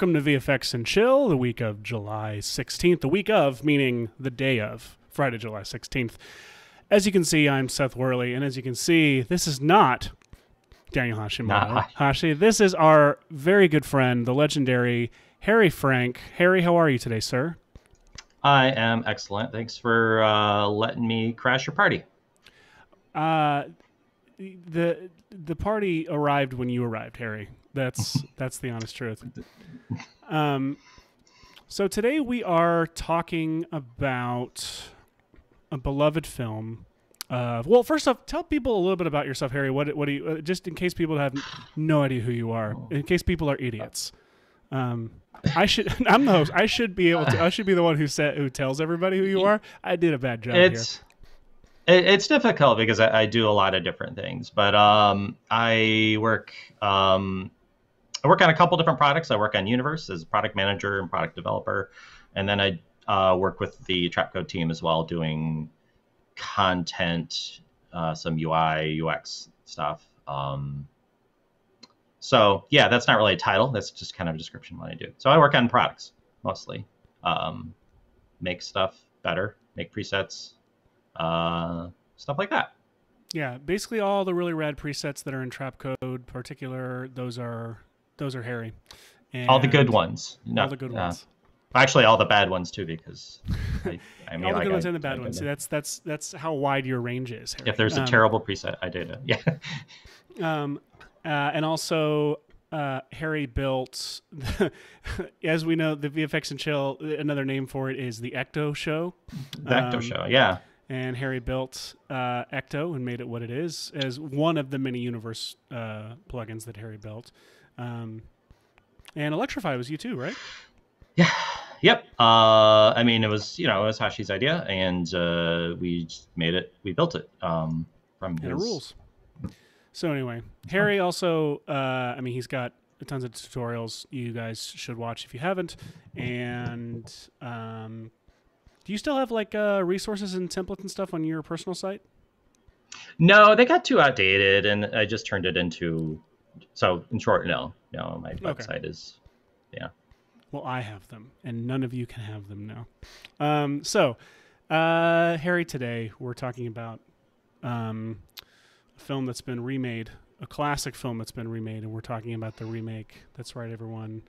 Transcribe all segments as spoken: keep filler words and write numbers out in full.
Welcome to V F X and Chill, the week of July sixteenth. The week of, meaning the day of, Friday, July sixteenth. As you can see, I'm Seth Worley, and as you can see, this is not Daniel Hashimoto. Nah. Hashi, this is our very good friend, the legendary Harry Frank. Harry, how are you today, sir? I am excellent. Thanks for uh, letting me crash your party. Uh, the the party arrived when you arrived, Harry. That's that's the honest truth. Um, so today we are talking about a beloved film. Uh, well, first off, tell people a little bit about yourself, Harry. What what do you? Uh, just in case people have no idea who you are. In case people are idiots. Um, I should. I'm the host. I should be able to. I should be the one who said who tells everybody who you are. I did a bad job it's, here. It's difficult because I, I do a lot of different things, but um, I work. Um, I work on a couple different products. I work on Universe as a product manager and product developer. And then I uh, work with the Trapcode team as well, doing content, uh, some U I, U X stuff. Um, so, yeah, that's not really a title. That's just kind of a description of what I do. So I work on products mostly. Um, make stuff better, make presets, uh, stuff like that. Yeah, basically all the really rad presets that are in Trapcode, Particular, those are... Those are Harry. And all the good ones. No, all the good uh, ones. Actually, all the bad ones too, because I, I mean, all the good I, ones I, and the bad I, ones. I, See, that's that's that's how wide your range is, Harry. If there's a um, terrible preset, I did it. Yeah. Um, uh, and also, uh, Harry built, as we know, the V F X and Chill. Another name for it is the Ecto show. The um, Ecto show, yeah. And Harry built uh, Ecto and made it what it is, as one of the many Universe uh, plugins that Harry built. Um, and Electrify was you too, right? Yeah. Yep. Uh, I mean, it was, you know, it was Hashi's idea, and uh, we just made it. We built it um, from his... And it rules. So anyway, Harry also, uh, I mean, he's got tons of tutorials you guys should watch if you haven't. And um, do you still have, like, uh, resources and templates and stuff on your personal site? No, they got too outdated, and I just turned it into... So in short, no, no, my website okay. is, yeah. Well, I have them, and none of you can have them now. Um, so, uh, Harry, today we're talking about um, a film that's been remade, a classic film that's been remade, and we're talking about the remake. That's right, everyone.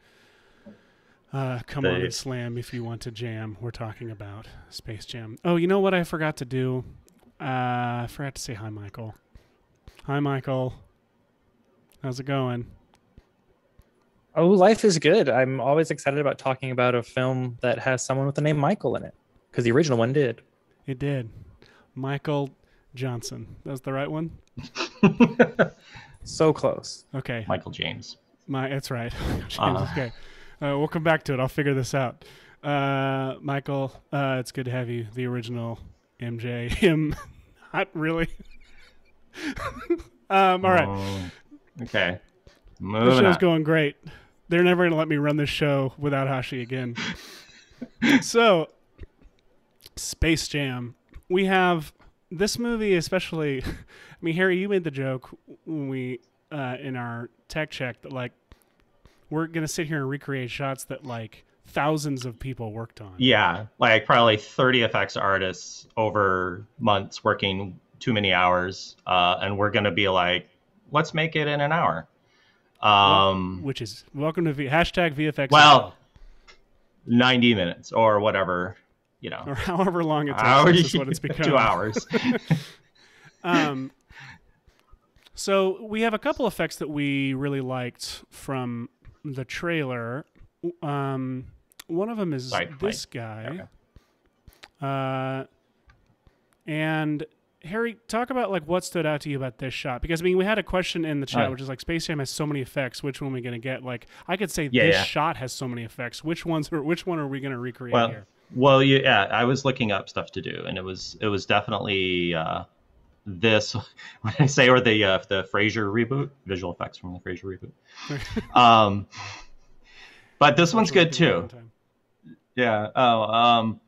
Uh, come the... on and slam if you want to jam. We're talking about Space Jam. Oh, you know what I forgot to do? Uh, I forgot to say hi, Michael. Hi, Michael. How's it going? Oh, life is good. I'm always excited about talking about a film that has someone with the name Michael in it, because the original one did. It did. Michael Johnson. That's the right one? So close. Okay. Michael James. My, that's right. James, uh, okay. Uh, we'll come back to it. I'll figure this out. Uh, Michael, uh, it's good to have you. The original M J. Him. Not really. um, all right. Oh. Okay, moving on. The show's going great. They're never going to let me run this show without Hashi again. So, Space Jam. We have this movie especially. I mean, Harry, you made the joke when we, uh, in our tech check, that, like, we're going to sit here and recreate shots that, like, thousands of people worked on. Yeah, like probably thirty effects artists over months working too many hours. Uh, and we're going to be like, let's make it in an hour. Um, Which is welcome to v hashtag V F X. Well, ninety minutes or whatever, you know, or however long it takes. Is what it's become. Two hours. um, so we have a couple effects that we really liked from the trailer. Um, one of them is Sorry, this Mike. guy. Okay. Uh, and. Harry, talk about, like, what stood out to you about this shot, because I mean, we had a question in the chat, right, which is like, Space Jam has so many effects. Which one are we going to get? Like, I could say yeah, this yeah. shot has so many effects. Which ones? Are, which one are we going to recreate well, here? Well, yeah, I was looking up stuff to do, and it was it was definitely uh, this. What did I say? Or the uh, the Frasier reboot, visual effects from the Frasier reboot. um, but this one's good too. Yeah. Oh, um,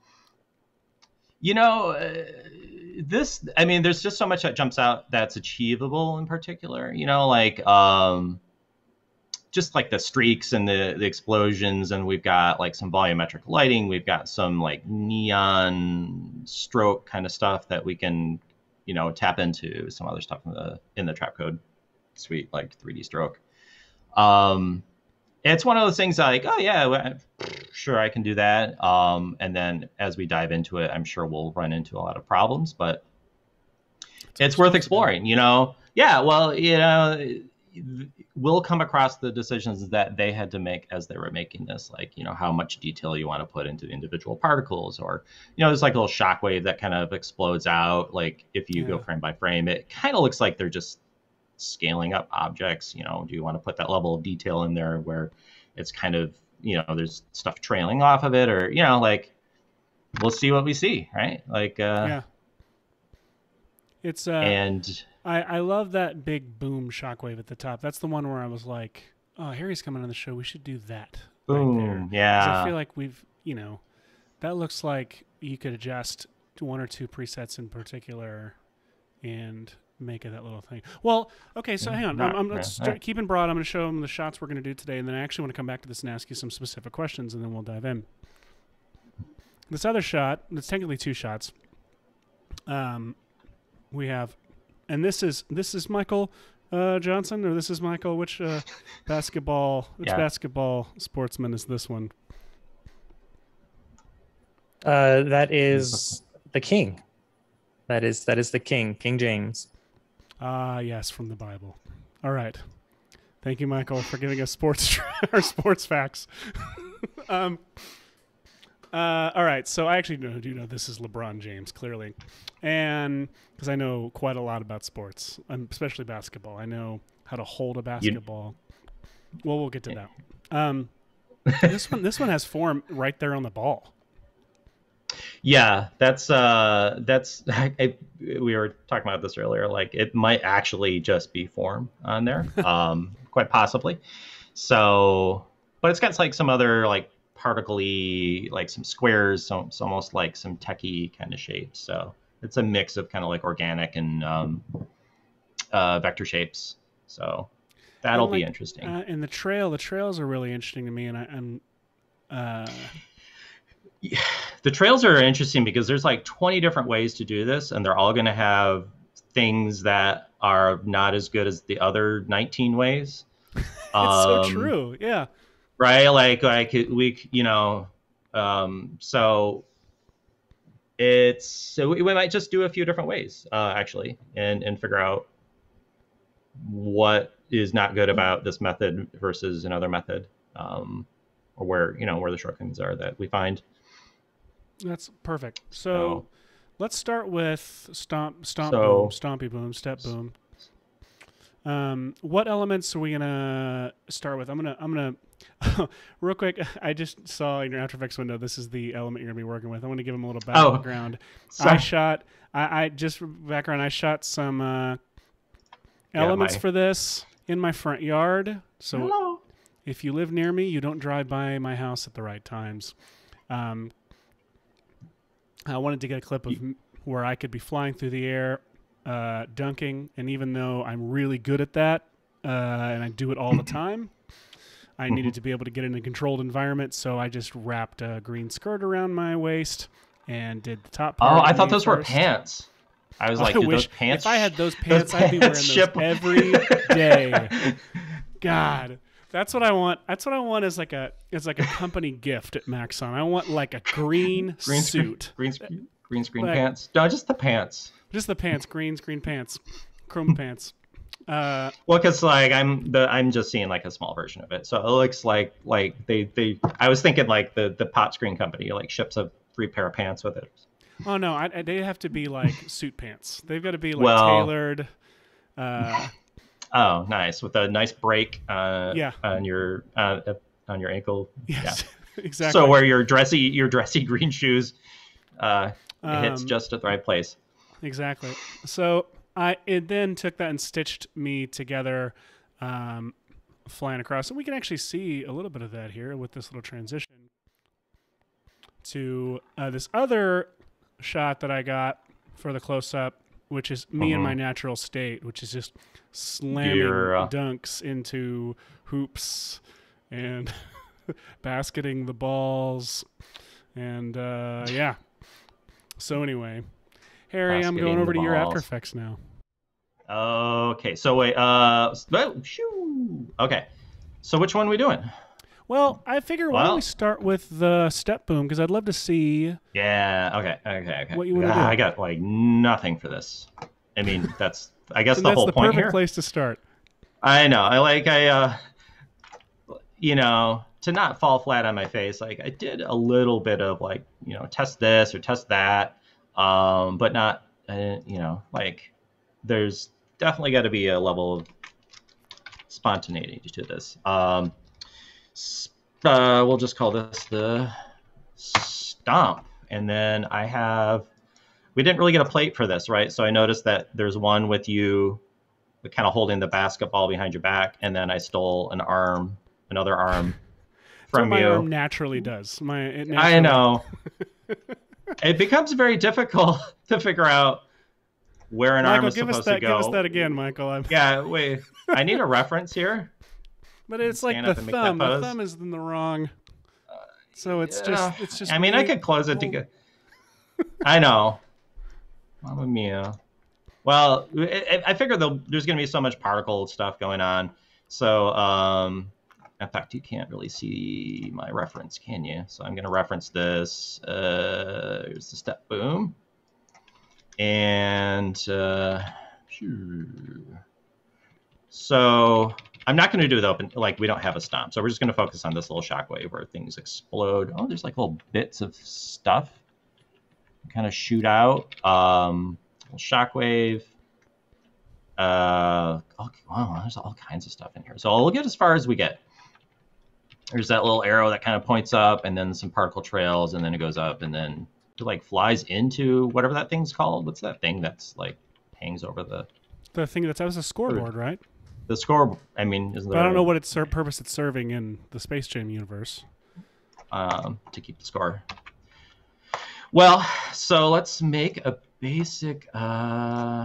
you know. Uh, This, I mean, there's just so much that jumps out that's achievable in Particular, you know, like, um, just like the streaks and the, the explosions, and we've got like some volumetric lighting, we've got some like neon stroke kind of stuff that we can, you know, tap into some other stuff in the in the Trapcode suite, like three D Stroke. Um, it's one of those things like, oh yeah, sure, I can do that. Um, and then as we dive into it, I'm sure we'll run into a lot of problems, but it's, it's worth exploring, you know? Yeah, well, you know, we'll come across the decisions that they had to make as they were making this, like, you know, how much detail you want to put into the individual particles, or, you know, there's like a little shockwave that kind of explodes out. Like if you yeah. go frame by frame, it kind of looks like they're just scaling up objects. You know, do you want to put that level of detail in there where it's kind of, you know, there's stuff trailing off of it, or, you know, like we'll see what we see. Right. Like, uh, yeah. It's, uh, and I, I love that big boom shockwave at the top. That's the one where I was like, oh, Harry's coming on the show, we should do that. Boom, right there. Yeah. 'Cause I feel like we've, you know, that looks like you could adjust to one or two presets in particular and make it that little thing. Well, okay, so hang on. I'm, I'm let's start keeping broad. I'm going to show him the shots we're going to do today, and then I actually want to come back to this and ask you some specific questions, and then we'll dive in. This other shot, it's technically two shots. Um, we have... And this is this is Michael uh, Johnson, or this is Michael. Which uh, basketball? Which yeah. basketball sportsman is this one? Uh, that is the King. That is that is the King, King James. Ah, uh, yes, from the Bible. All right, thank you, Michael, for giving us sports or sports facts. um. Uh, all right, so I actually know, do know this is LeBron James, clearly, and because I know quite a lot about sports, especially basketball. I know how to hold a basketball. You... Well, we'll get to that. Um, this one, this one has form right there on the ball. Yeah, that's uh, that's I, I, we were talking about this earlier. Like, it might actually just be form on there, um, quite possibly. So, but it's got like some other like. particle-y, like some squares, so it's almost like some techie kind of shapes. So it's a mix of kind of like organic and um, uh, vector shapes. So that'll like, be interesting. Uh, and the trail, the trails are really interesting to me. And I, I'm, uh... yeah, the trails are interesting because there's like twenty different ways to do this, and they're all going to have things that are not as good as the other nineteen ways. It's um, so true. Yeah. Right, like like we, you know, um, so it's so we might just do a few different ways uh, actually, and and figure out what is not good about this method versus another method, um, or where you know where the shortcomings are that we find. That's perfect. So, so let's start with stomp, stomp, so, boom, stompy boom, step boom. Um, what elements are we gonna start with? I'm gonna I'm gonna. Real quick, I just saw in your After Effects window, this is the element you're going to be working with. I want to give them a little background. Oh, I shot, I, I just background, I shot some uh, elements yeah, my... for this in my front yard. So Hello. If you live near me, you don't drive by my house at the right times. Um, I wanted to get a clip of you... where I could be flying through the air, uh, dunking. And even though I'm really good at that, uh, and I do it all the time, I needed to be able to get in a controlled environment, so I just wrapped a green skirt around my waist and did the top part. Oh, I thought those first. were pants. I was like, I wish, those pants. If I had those pants, those I'd be wearing those every day. God, that's what I want. That's what I want as like a as like a company gift at Maxon. I want like a green, green suit, green screen, green screen like, pants. No, just the pants. Just the pants. Green screen pants. Chrome pants. Uh, well, because like I'm the I'm just seeing like a small version of it, so it looks like like they they I was thinking like the the pot screen company like ships a free pair of pants with it. Oh no, I, I, they have to be like suit pants. They've got to be like well, tailored. Uh, oh, nice with a nice break. Uh, yeah. On your uh, on your ankle. Yes, yeah. Exactly. So where your dressy your dressy green shoes uh, um, hits just at the right place. Exactly. So. I it then took that and stitched me together, um, flying across. And we can actually see a little bit of that here with this little transition to uh, this other shot that I got for the close-up, which is me uh-huh. in my natural state, which is just slamming yeah. dunks into hoops and basketing the balls. And uh, yeah. So anyway, Harry, basketing I'm going over to balls. your After Effects now. Okay. So wait. Uh, oh, shoo. Okay. So which one are we doing? Well, I figure well, why don't we start with the step boom, because I'd love to see. Yeah. Okay. Okay. Okay. What you want to ah, do? I got like nothing for this. I mean, that's I guess the that's whole the point perfect here. Place to start. I know. I like. I. Uh, you know, to not fall flat on my face, like I did a little bit of like you know test this or test that, um, but not. I didn't, you know, like there's definitely got to be a level of spontaneity to this. Um, Uh, we'll just call this the stomp. And then I have, we didn't really get a plate for this, right? So I noticed that there's one with you kind of holding the basketball behind your back. And then I stole an arm, another arm from you. That's what my arm naturally does. My, it naturally... I know. It becomes very difficult to figure out where an Michael, arm is give supposed us that, to go. Give us that again, Michael. I'm... Yeah, wait. I need a reference here. But it's like the thumb. The thumb is in the wrong. So it's yeah. just, it's just. I mean, really I could close cool. it to get. I know. Mamma mia. Well, it, I figure there's going to be so much particle stuff going on. So, um, in fact, you can't really see my reference, can you? So I'm going to reference this. Uh, here's the step boom. And uh, so. I'm not going to do the open, like we don't have a stomp. So we're just going to focus on this little shockwave where things explode. Oh, there's like little bits of stuff kind of shoot out. Um, shockwave. Uh, okay, wow, there's all kinds of stuff in here. So we'll get as far as we get. There's that little arrow that kind of points up and then some particle trails and then it goes up and then it like flies into whatever that thing's called. What's that thing that's like hangs over the... The thing that's, that was a scoreboard, right? The scoreboard. I mean, is there I don't know what its purpose it's serving in the Space Jam universe. Um, to keep the score. Well, so let's make a basic. Uh,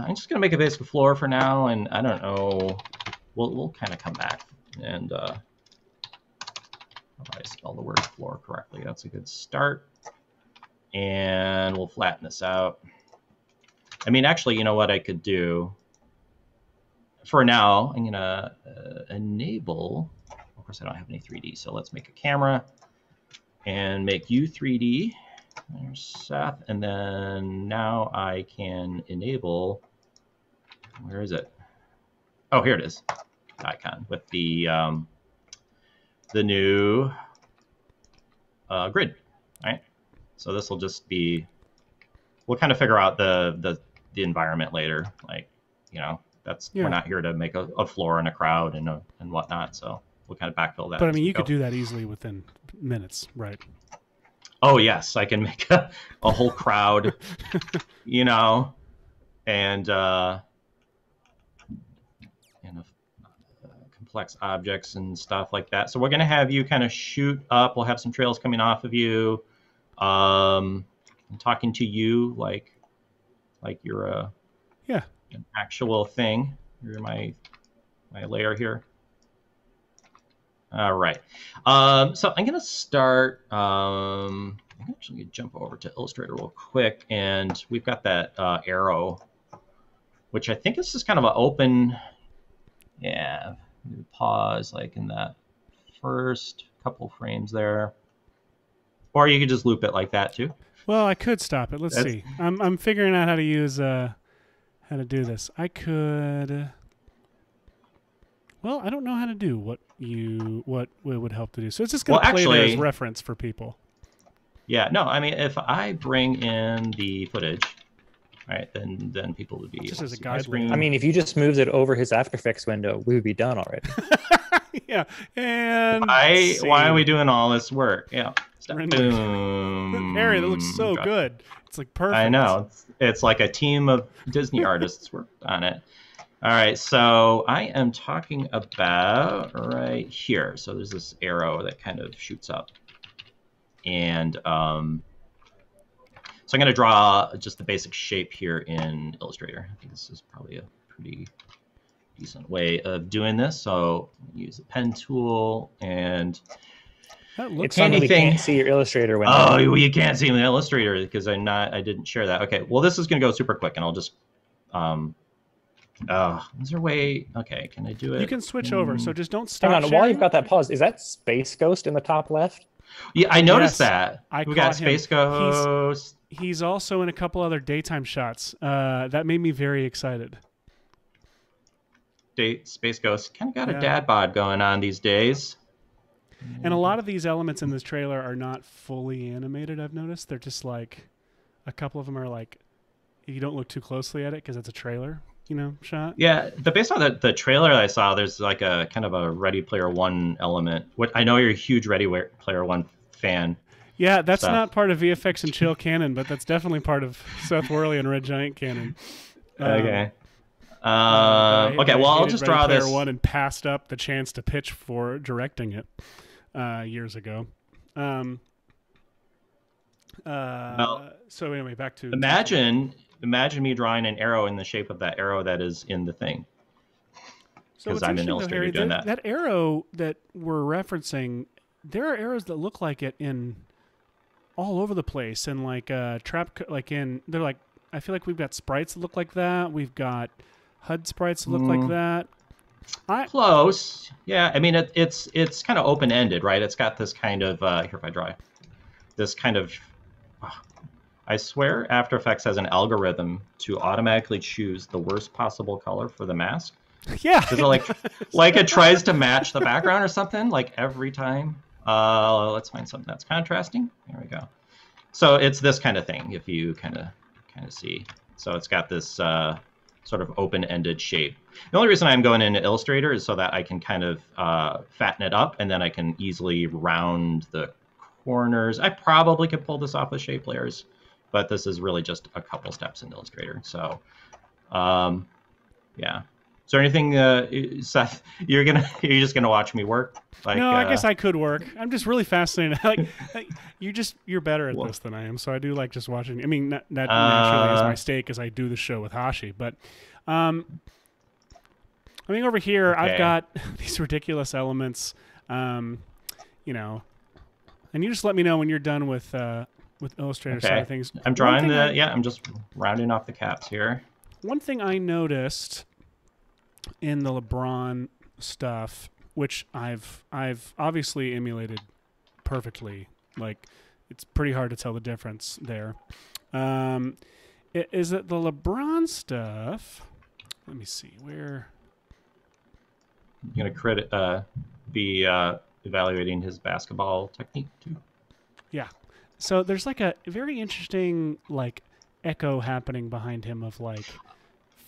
I'm just gonna make a basic floor for now, and I don't know. We'll we'll kind of come back and uh, if I spell the word floor correctly, that's a good start. And we'll flatten this out. I mean, actually, you know what I could do. For now, I'm gonna uh, enable, of course I don't have any three D, so let's make a camera and make you three D, there's Seth, and then now I can enable, where is it? Oh, here it is, icon with the, um, the new uh, grid, all right? So this will just be, we'll kind of figure out the, the, the environment later, like, you know, That's yeah. we're not here to make a, a floor and a crowd and a, and whatnot, so we'll kind of backfill that. But I mean, you go. could do that easily within minutes, right? Oh yes, I can make a, a whole crowd, you know, and uh, and a, uh, complex objects and stuff like that. So we're gonna have you kind of shoot up. We'll have some trails coming off of you. Um, I'm talking to you like like you're a yeah. an actual thing. Here's my my layer here. All right. Um, so I'm gonna start. Um, I'm actually gonna jump over to Illustrator real quick, and we've got that uh, arrow, which I think is just kind of an open. Yeah. Pause like in that first couple frames there, or you could just loop it like that too. Well, I could stop it. Let's That's... see. I'm I'm figuring out how to use. Uh... How to do this? I could. Well, I don't know how to do what you what would help to do. So it's just going to well, play there as reference for people. Yeah. No. I mean, if I bring in the footage, right, then then people would be. Just as a guideline. I mean, if you just moved it over his After Effects window, we would be done already. Yeah. And why why are we doing all this work? Yeah. Boom. Harry, that looks so God. good. It's like perfect. I know. It's, it's like a team of Disney artists worked on it. All right, so I am talking about right here. So there's this arrow that kind of shoots up. And um, so I'm going to draw just the basic shape here in Illustrator. I think this is probably a pretty decent way of doing this. So use a pen tool and that looks it's anything. Funny we can't see your Illustrator window. Oh, you can't see my Illustrator because I'm not. I didn't share that. Okay. Well, this is going to go super quick, and I'll just. Um, uh, is there a way? Okay. Can I do it? You can switch mm. over. So just don't stop. Hang on. Sharing. While you've got that pause, is that Space Ghost in the top left? Yeah, I noticed yes, that. I we got Space him. Ghost. He's, he's also in a couple other daytime shots. Uh, that made me very excited. Day, Space Ghost kind of got yeah. a dad bod going on these days. And a lot of these elements in this trailer are not fully animated, I've noticed. They're just like, a couple of them are like, you don't look too closely at it because it's a trailer, you know, shot. Yeah, but based on the, the trailer that I saw, there's like a kind of a Ready Player One element. What I know you're a huge Ready Player One fan. Yeah, that's so. Not part of V F X and Chill canon, but that's definitely part of Seth Worley and Red Giant canon. Uh, okay. Uh, okay, well, I'll just Ready draw Player this. One and passed up the chance to pitch for directing it. Uh, years ago. Um, uh, well, so anyway, back to imagine imagine me drawing an arrow in the shape of that arrow that is in the thing. Because so I'm an Illustrator though, doing that, that. That arrow that we're referencing, there are arrows that look like it in all over the place, and like uh, trap, like in they're like I feel like we've got sprites that look like that. We've got H U D sprites that look mm. like that. I, Close, yeah. I mean, it, it's it's kind of open ended, right? It's got this kind of uh, here if I draw this kind of. Uh, I swear, After Effects has an algorithm to automatically choose the worst possible color for the mask. Yeah, it like does. Like it tries to match the background or something like every time. Uh, let's find something that's contrasting. There we go. So it's this kind of thing. If you kind of kind of see, so it's got this. Uh, sort of open-ended shape. The only reason I'm going into Illustrator is so that I can kind of uh, fatten it up, and then I can easily round the corners. I probably could pull this off with shape layers, but this is really just a couple steps in Illustrator. So, um, yeah. Is there anything, uh, Seth? You're gonna, you're just gonna watch me work? Like, no, I uh, guess I could work. I'm just really fascinated. like, like, you just, you're better at well, this than I am, so I do like just watching. I mean, that, that uh, naturally is my stake as I do the show with Hashi. But, um, I mean, over here okay. I've got these ridiculous elements, um, you know, and you just let me know when you're done with uh, with Illustrator okay. side of things. I'm drawing the, I, yeah, I'm just rounding off the caps here. One thing I noticed. In the LeBron stuff, which I've I've obviously emulated perfectly, like it's pretty hard to tell the difference there. Um, it, is it the LeBron stuff? Let me see where. I'm gonna credit uh, be uh, evaluating his basketball technique too. Yeah, so there's like a very interesting like echo happening behind him of like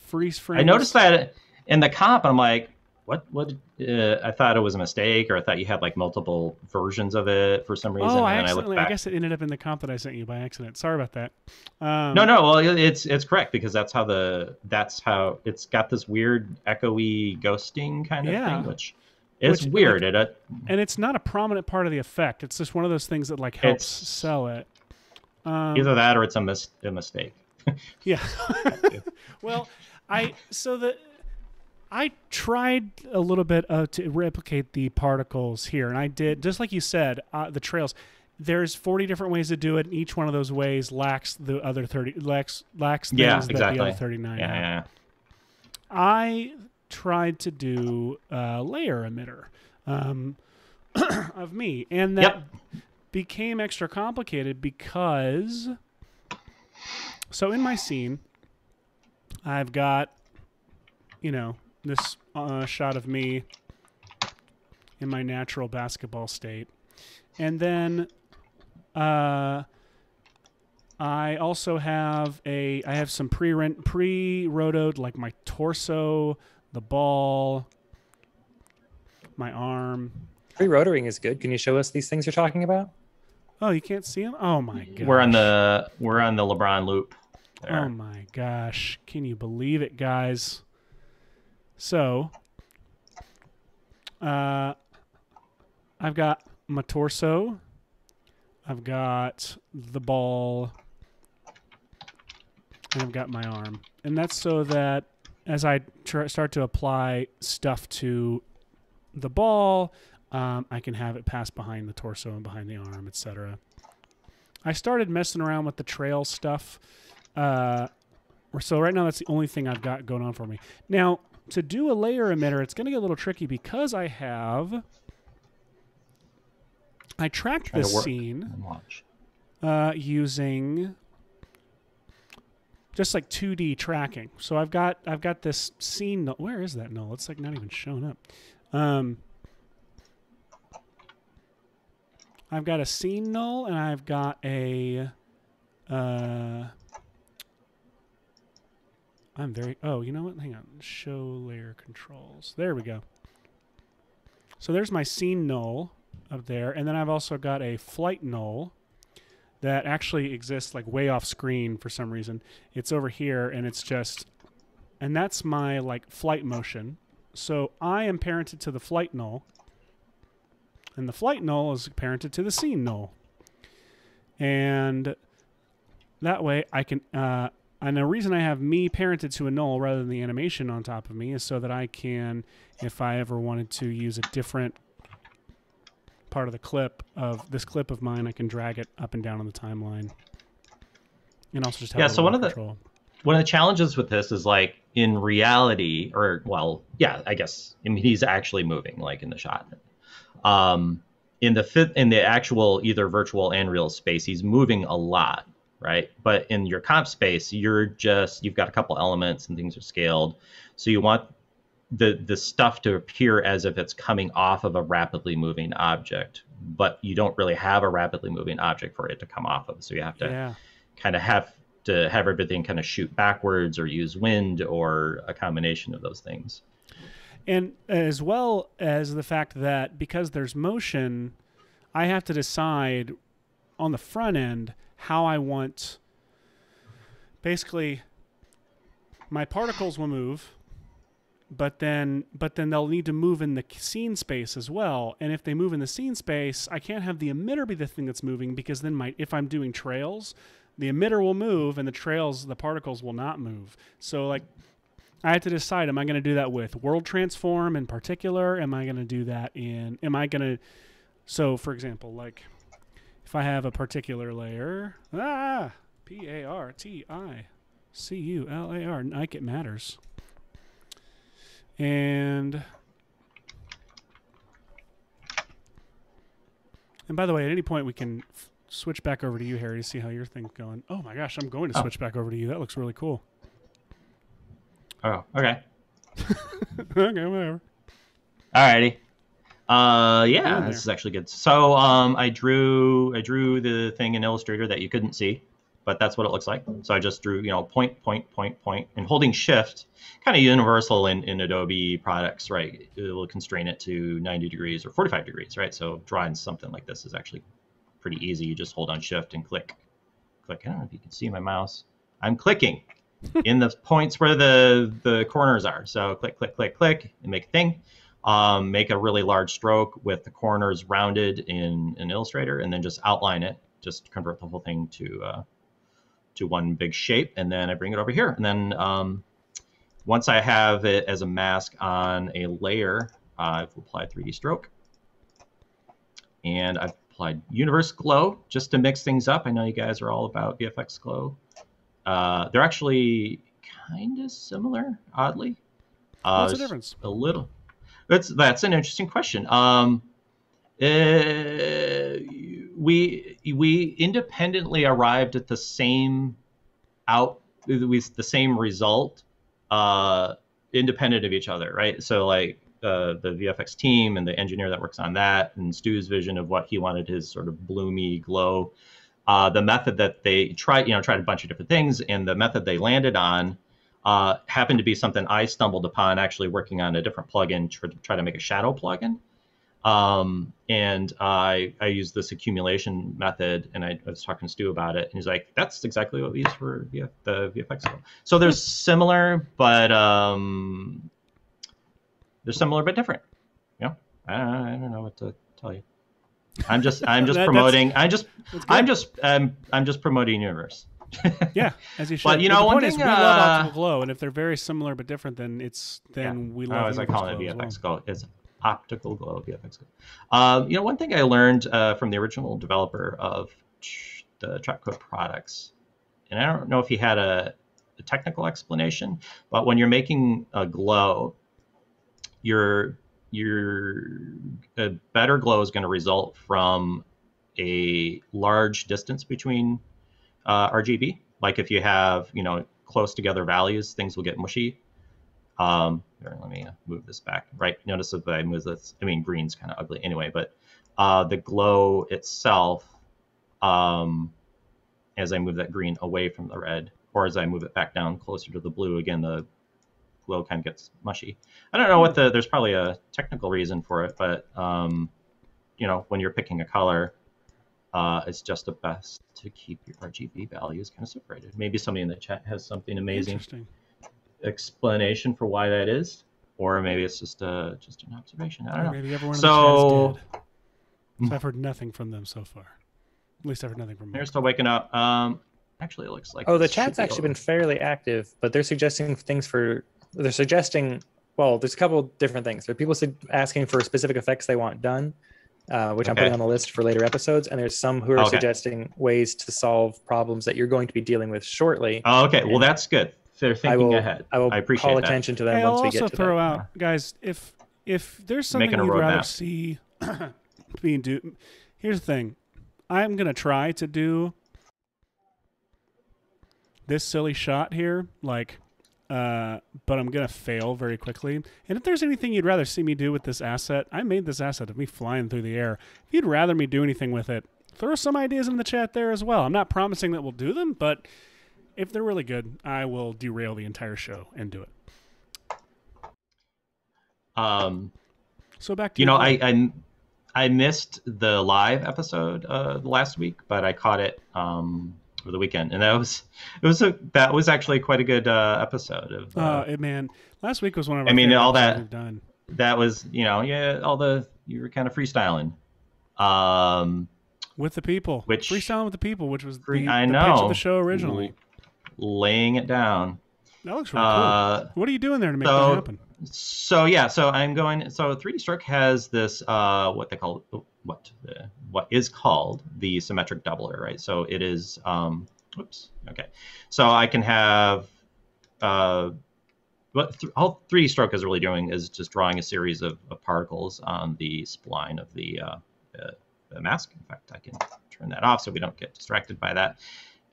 freeze frames. I noticed that. In the comp, I'm like, what? What? Uh, I thought it was a mistake, or I thought you had like multiple versions of it for some reason. Oh, I, and I, looked back. I guess it ended up in the comp that I sent you by accident. Sorry about that. Um, no, no. Well, it's it's correct because that's how the that's how it's got this weird echoey ghosting kind of yeah. thing, which is which, weird. Like, it, it and it's not a prominent part of the effect. It's just one of those things that like helps sell it. Um, either that, or it's a, mis a mistake. yeah. well, I so the. I tried a little bit uh, to replicate the particles here, and I did, just like you said, uh, the trails. There's forty different ways to do it, and each one of those ways lacks the other thirty, lacks lacks things yeah, exactly. that the other thirty-nine yeah, yeah, yeah. I tried to do a layer emitter um, of me, and that yep. became extra complicated because... So in my scene, I've got, you know... this uh, shot of me in my natural basketball state. And then uh, I also have a, I have some pre-rent, pre-rotoed, like my torso, the ball, my arm. Pre-rotoring is good. Can you show us these things you're talking about? Oh, you can't see them? Oh my gosh. We're on the, we're on the LeBron loop. There. Oh my gosh. Can you believe it, guys? So, uh, I've got my torso, I've got the ball, and I've got my arm. And that's so that as I tr start to apply stuff to the ball, um, I can have it pass behind the torso and behind the arm, et cetera. I started messing around with the trail stuff. Uh, so right now that's the only thing I've got going on for me. Now, to do a layer emitter, it's going to get a little tricky because I have... I tracked this scene uh, using just like two D tracking. So I've got I've got this scene. Null. Where is that null? It's like not even showing up. Um, I've got a scene null and I've got a. Uh, I'm very. Oh, you know what? Hang on. Show layer controls. There we go. So there's my scene null up there, and then I've also got a flight null that actually exists like way off screen for some reason. It's over here, and it's just, and that's my like flight motion. So I am parented to the flight null, and the flight null is parented to the scene null, and that way I can. Uh, and the reason I have me parented to a null rather than the animation on top of me is so that I can, if I ever wanted to use a different part of the clip of this clip of mine, I can drag it up and down on the timeline, and also just have yeah. So one of control. the one of the challenges with this is like in reality, or well, yeah, I guess I mean he's actually moving like in the shot. Um, in the fit in the actual either virtual and real space, he's moving a lot, right? But in your comp space, you're just you've got a couple elements and things are scaled, so you want the the stuff to appear as if it's coming off of a rapidly moving object, but you don't really have a rapidly moving object for it to come off of. So you have to yeah. kind of have to have everything kind of shoot backwards or use wind or a combination of those things. And as well as the fact that because there's motion, I have to decide on the front end how I want, basically my particles will move, But then, but then they'll need to move in the scene space as well. And if they move in the scene space, I can't have the emitter be the thing that's moving, because then my, if I'm doing trails, the emitter will move and the trails, the particles will not move. So like I have to decide, am I going to do that with World Transform in Particular? Am I going to do that in, am I going to, so for example, like if I have a particular layer, ah, P A R T I C U L A R, like it matters. And and by the way, at any point we can f switch back over to you, Harry, to see how your thing's going. Oh my gosh, I'm going to oh. switch back over to you. That looks really cool. Oh, okay. Okay, whatever. Alrighty. Uh, yeah, this is actually good. So um, I drew I drew the thing in Illustrator that you couldn't see, but that's what it looks like. So I just drew, you know, point, point, point, point, and holding shift, kind of universal in, in Adobe products, right? It will constrain it to ninety degrees or forty-five degrees, right? So drawing something like this is actually pretty easy. You just hold on shift and click, click. I don't know if you can see my mouse. I'm clicking in the points where the, the corners are. So click, click, click, click, and make a thing. Um, make a really large stroke with the corners rounded in, in Illustrator, and then just outline it, just convert the whole thing to... Uh, to one big shape, and then I bring it over here. And then um, once I have it as a mask on a layer, uh, I've applied three D Stroke. And I've applied Universe Glow just to mix things up. I know you guys are all about V F X Glow. Uh, they're actually kind of similar, oddly. Uh, What's the difference? A little. That's, that's an interesting question. Um, uh, we we independently arrived at the same out with the same result, uh, independent of each other, right? So like uh, the V F X team and the engineer that works on that, and Stu's vision of what he wanted his sort of bloomy glow, uh, the method that they tried, you know, tried a bunch of different things, and the method they landed on uh, happened to be something I stumbled upon actually working on a different plugin to try to make a shadow plugin. Um, and uh, I, I used this accumulation method, and I, I was talking to Stu about it, and he's like, that's exactly what we use for the V F X. So they're similar, but um, they're similar, but different. You know, I, I don't know what to tell you. I'm just, I'm just that, promoting, I just, I'm just, um, I'm just promoting Universe. Yeah, as you should. But you know, but the one point thing is, we uh, love Optical Glow, and if they're very similar but different, then it's then yeah. we love. Oh, as I call it, V F X Glow is Optical Glow, V F X Glow. Um, you know, one thing I learned uh, from the original developer of the Trapcode products, and I don't know if he had a, a technical explanation, but when you're making a glow, your your a better glow is going to result from a large distance between uh, R G B. Like if you have, you know, close together values, things will get mushy. Um, here, let me move this back. Right. Notice that I move this. I mean, green's kind of ugly anyway, but uh, the glow itself, um, as I move that green away from the red, or as I move it back down closer to the blue, again, the glow kind of gets mushy. I don't know what the, there's probably a technical reason for it, but, um, you know, when you're picking a color, Uh, it's just the best to keep your R G B values kind of separated. Maybe somebody in the chat has something amazing explanation for why that is, or maybe it's just a just an observation. I don't know. Maybe everyone so, in the chat is dead. So I've heard nothing from them so far. At least I've heard nothing from them. They're still waking up. Um, actually, it looks like oh, the chat's actually been fairly active, but they're suggesting things for they're suggesting. Well, there's a couple different things. There are people asking for specific effects they want done. Uh, which okay. I'm putting on the list for later episodes. And there's some who are okay. suggesting ways to solve problems that you're going to be dealing with shortly. Oh, okay. And well, that's good. They're thinking I will, ahead. I will I appreciate call that. attention to them hey, once I'll we get to I'll also throw them. out, guys, if if there's something you'd rather map. see being do, here's the thing. I'm going to try to do this silly shot here, like, uh, but I'm going to fail very quickly. And if there's anything you'd rather see me do with this asset, I made this asset of me flying through the air. If you'd rather me do anything with it, throw some ideas in the chat there as well. I'm not promising that we'll do them, but if they're really good, I will derail the entire show and do it. Um, so back to you. You know, I, I, I missed the live episode uh, last week, but I caught it um, over the weekend, and that was it was a that was actually quite a good uh, episode of. Uh, oh man, last week was one of. Our I mean, all that done. That was you know yeah all the you were kind of freestyling, um, with the people, which freestyling with the people, which was the, I the know. pitch of the show originally, laying it down. That looks really uh, cool. What are you doing there to make so, that happen? So yeah, so I'm going. So three D Stroke has this uh, what they call. What the, what is called the symmetric doubler, right? So it is, um, oops, okay. So I can have, uh, what th all three D Stroke is really doing is just drawing a series of, of particles on the spline of the, uh, the, the mask. In fact, I can turn that off so we don't get distracted by that.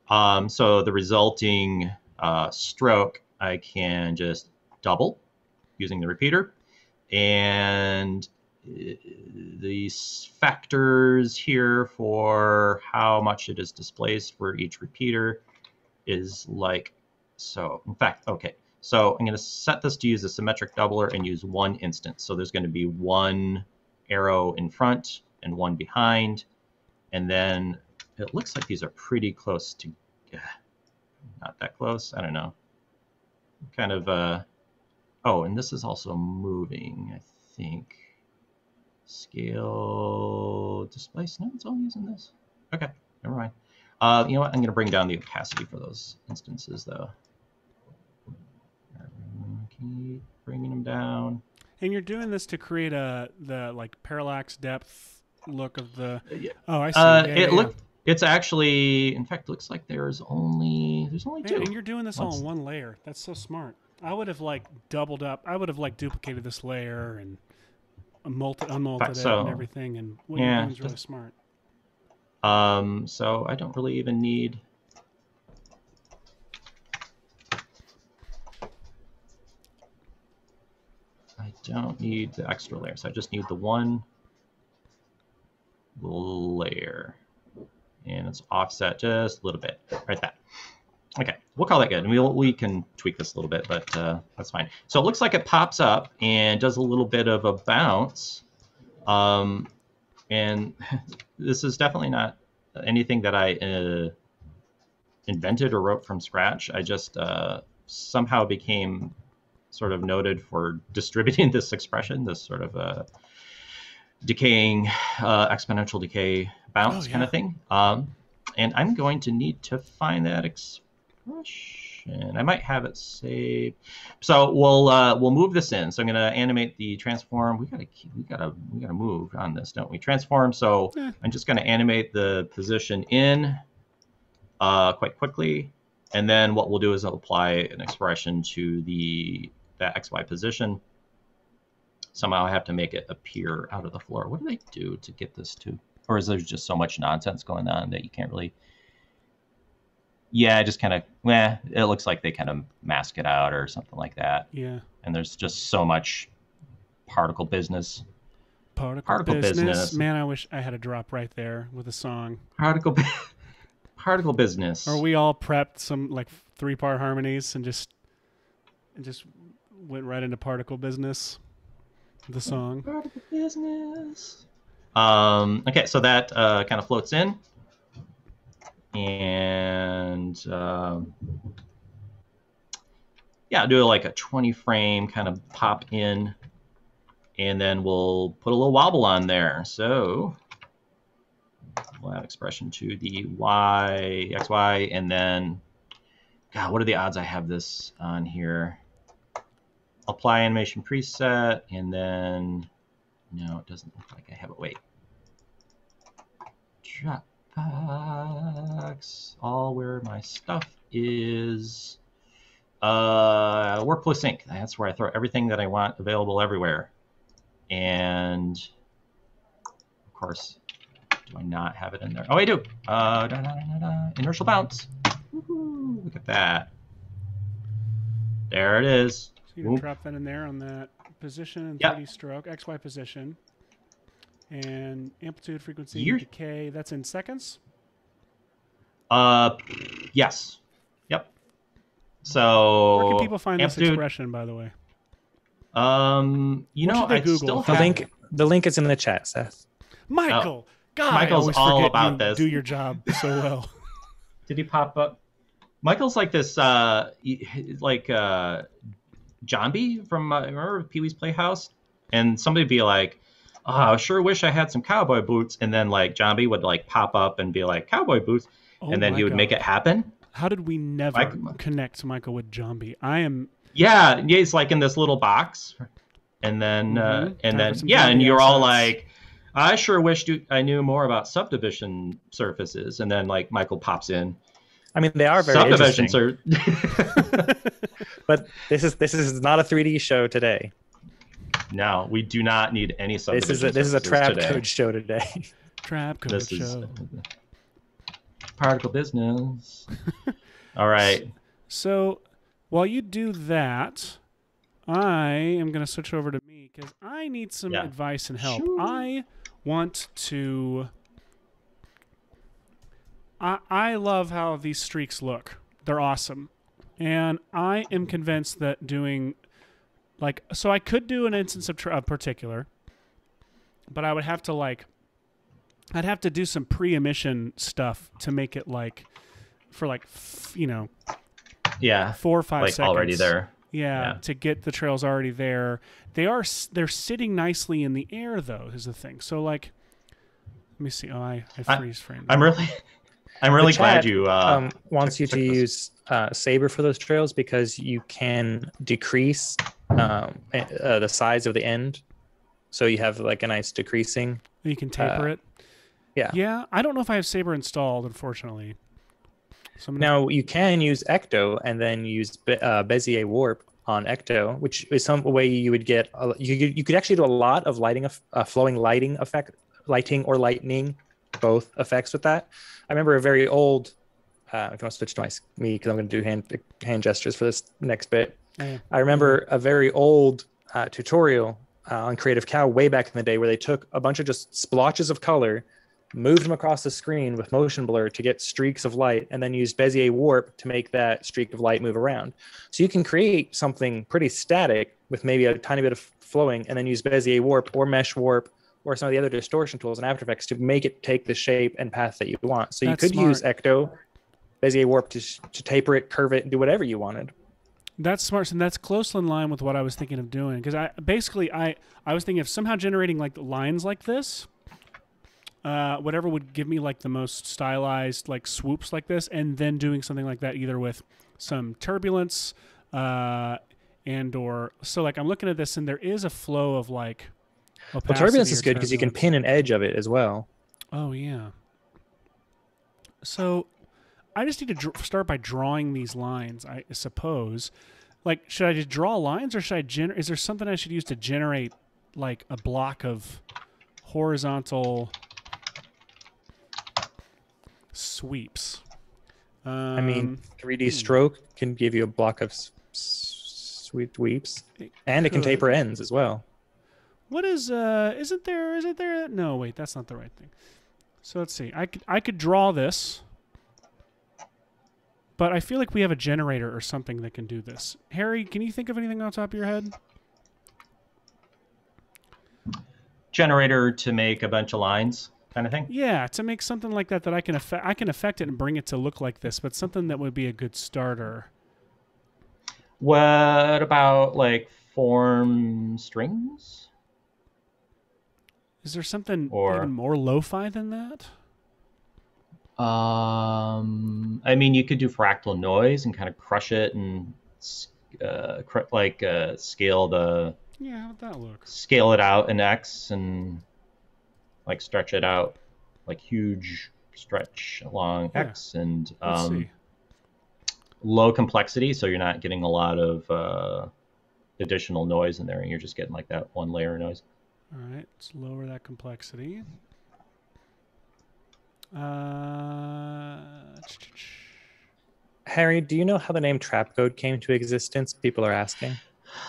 Um, so the resulting uh, stroke, I can just double using the repeater, and these factors here for how much it is displaced for each repeater is like so. In fact, okay, so I'm going to set this to use a symmetric doubler and use one instance. So there's going to be one arrow in front and one behind, and then it looks like these are pretty close to, yeah, not that close. I don't know. Kind of. Uh, oh, and this is also moving, I think. Scale, displace, no, it's all using this. Okay, never mind. Uh, you know what, I'm gonna bring down the opacity for those instances though. Keep bringing them down. And you're doing this to create a, the like parallax depth look of the, oh, I see. Uh, yeah, it yeah, looked, yeah. It's actually, in fact, looks like there's only, there's only Man, two. And you're doing this all in one layer. That's so smart. I would have like doubled up. I would have like duplicated this layer and multi unmulti so, and everything, and what yeah, you're doing is really just, smart. Um, so I don't really even need. I don't need the extra layer, so I just need the one layer, and it's offset just a little bit, right? That. Okay, we'll call that good. And we'll, we can tweak this a little bit, but uh, that's fine. So it looks like it pops up and does a little bit of a bounce. Um, and this is definitely not anything that I uh, invented or wrote from scratch. I just uh, somehow became sort of noted for distributing this expression, this sort of uh, decaying, uh, exponential decay bounce oh, yeah. kind of thing. Um, and I'm going to need to find that expression. I might have it saved. So we'll uh, we'll move this in. So I'm going to animate the transform. We gotta keep, we gotta we gotta move on this, don't we? Transform. So yeah. I'm just going to animate the position in uh, quite quickly, and then what we'll do is I'll apply an expression to the that X Y position. Somehow I have to make it appear out of the floor. What do they do to get this to? Or is there just so much nonsense going on that you can't really? Yeah, just kind of, eh, it looks like they kind of mask it out or something like that. Yeah. And there's just so much particle business. Particle, particle business. business. Man, I wish I had a drop right there with a song. Particle particle business. Or we all prepped some like three-part harmonies and just and just went right into particle business. The song. Particle business. Um, okay, so that uh, kind of floats in, and um, yeah, I'll do like a twenty frame kind of pop in, and then we'll put a little wobble on there. So we'll add expression to the Y, X, Y, and then, God, what are the odds I have this on here? Apply animation preset, and then no, it doesn't look like I have it. Wait. Dropbox, all where my stuff is. Uh, workflow sync. That's where I throw everything that I want available everywhere. And of course, do I not have it in there? Oh, I do. Uh, da, da, da, da. Inertial bounce. Woohoo, look at that. There it is. So you can Oop. drop that in there on that position and three D yep. stroke, X Y position, and amplitude, frequency, Year. decay. That's in seconds? Uh, yes. Yep. So where can people find amplitude. this expression, by the way? Um, you what know, I Google? still have... The link, the link is in the chat, Seth. Michael! Oh. God, Michael's I all about you this. do your job so well. Did he pop up? Michael's like this, uh, like... Uh, Jambi from uh, remember Pee-wee's Playhouse, and somebody would be like, oh, I sure wish I had some cowboy boots, and then like Jambi would like pop up and be like cowboy boots, oh and then he would God. make it happen. How did we never Michael, connect Michael with Jambi? I am yeah, he's like in this little box, and then mm-hmm. uh, and Time then yeah, and you're all like, I sure wish I knew more about subdivision surfaces, and then like Michael pops in. I mean, they are very subdivision interesting. But this is this is not a three D show today. No, we do not need any subdivision. This is a, this is a Trapcode show today. Trapcode show. Is, uh, particle business. All right. So, so while you do that, I am going to switch over to me because I need some yeah. advice and help. Sure. I want to. I I love how these streaks look. They're awesome. And I am convinced that doing, like, so I could do an instance of, tr of particular, but I would have to, like, I'd have to do some pre-emission stuff to make it, like, for, like, f you know, yeah, four or five like seconds. already there. Yeah, yeah, to get the trails already there. They are, they're sitting nicely in the air, though, is the thing. So, like, let me see. Oh, I, I freeze framed. I'm really... I'm really glad you uh, um, wants you to use uh, Saber for those trails because you can decrease um, uh, the size of the end, so you have like a nice decreasing. You can taper uh, it. Yeah. Yeah. I don't know if I have Saber installed, unfortunately. So gonna... Now you can use Ecto and then use Be uh, Bezier Warp on Ecto, which is some way you would get. A, you you could actually do a lot of lighting, of, uh, flowing lighting effect, lighting or lightning. both effects with that. I remember a very old uh if you want to switch to my, me because I'm going to do hand hand gestures for this next bit. Yeah. I remember a very old uh tutorial uh, on Creative Cow way back in the day where they took a bunch of just splotches of color, moved them across the screen with motion blur to get streaks of light, and then used Bezier Warp to make that streak of light move around. So you can create something pretty static with maybe a tiny bit of flowing and then use Bezier Warp or Mesh Warp or some of the other distortion tools in After Effects to make it take the shape and path that you want. So That's you could smart. use Ecto, Bezier Warp to, to taper it, curve it, and do whatever you wanted. That's smart, and that's close in line with what I was thinking of doing. Because I basically I I was thinking of somehow generating like lines like this, uh, whatever would give me like the most stylized like swoops like this, and then doing something like that either with some turbulence uh, and or so like I'm looking at this and there is a flow of like opacity. Well, turbulence is good because you can pin an edge of it as well. Oh yeah. So I just need to dr- start by drawing these lines, I suppose. Like, should I just draw lines, or should I generate? Is there something I should use to generate like a block of horizontal sweeps? Um, I mean, three D Stroke can give you a block of s- s- sweep sweeps, and it can taper ends as well. What is? Uh, isn't there? Isn't there? No, wait, that's not the right thing. So let's see. I could I could draw this. But I feel like we have a generator or something that can do this. Harry, can you think of anything on top of your head? Generator to make a bunch of lines kind of thing? Yeah, to make something like that that I can affect, I can affect it and bring it to look like this, but something that would be a good starter. What about like form strings? Is there something or... even more lo-fi than that? Um, I mean, you could do fractal noise and kind of crush it and uh, cr- like uh, scale the yeah, how'd that look? Scale it out in X and like stretch it out like huge stretch along yeah. X and um, low complexity, so you're not getting a lot of uh, additional noise in there, and you're just getting like that one layer of noise. All right, let's lower that complexity. Uh... Harry, do you know how the name Trapcode came to existence? People are asking.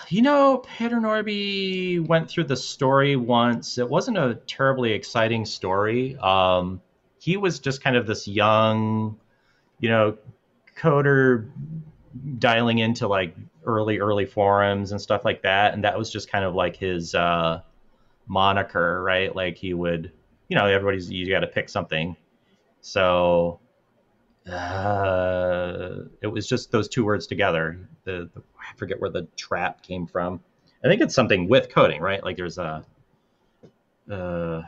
You know, Peter Norby went through the story once. It wasn't a terribly exciting story. Um, he was just kind of this young, you know, coder dialing into like early, early forums and stuff like that. And that was just kind of like his uh, moniker, right? Like he would, you know, everybody's, you got to pick something. So uh, it was just those two words together. The, the I forget where the trap came from. I think it's something with coding, right? Like there's a uh,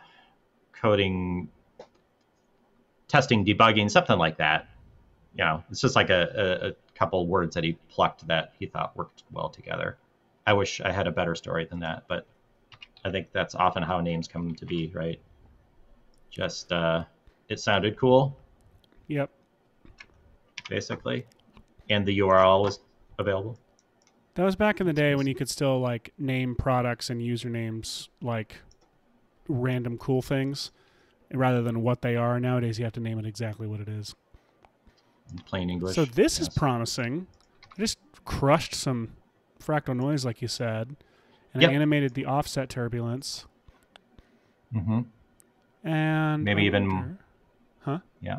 coding, testing, debugging, something like that. You know, it's just like a, a, a couple words that he plucked that he thought worked well together. I wish I had a better story than that, but I think that's often how names come to be, right? Just... Uh, It sounded cool. Yep. Basically. And the U R L was available. That was back in the day when you could still like name products and usernames like random cool things rather than what they are. Nowadays you have to name it exactly what it is. In plain English. So this yes. is promising. I just crushed some fractal noise like you said. And yep. I animated the offset turbulence. Mm-hmm. And maybe even... There. Huh? Yeah,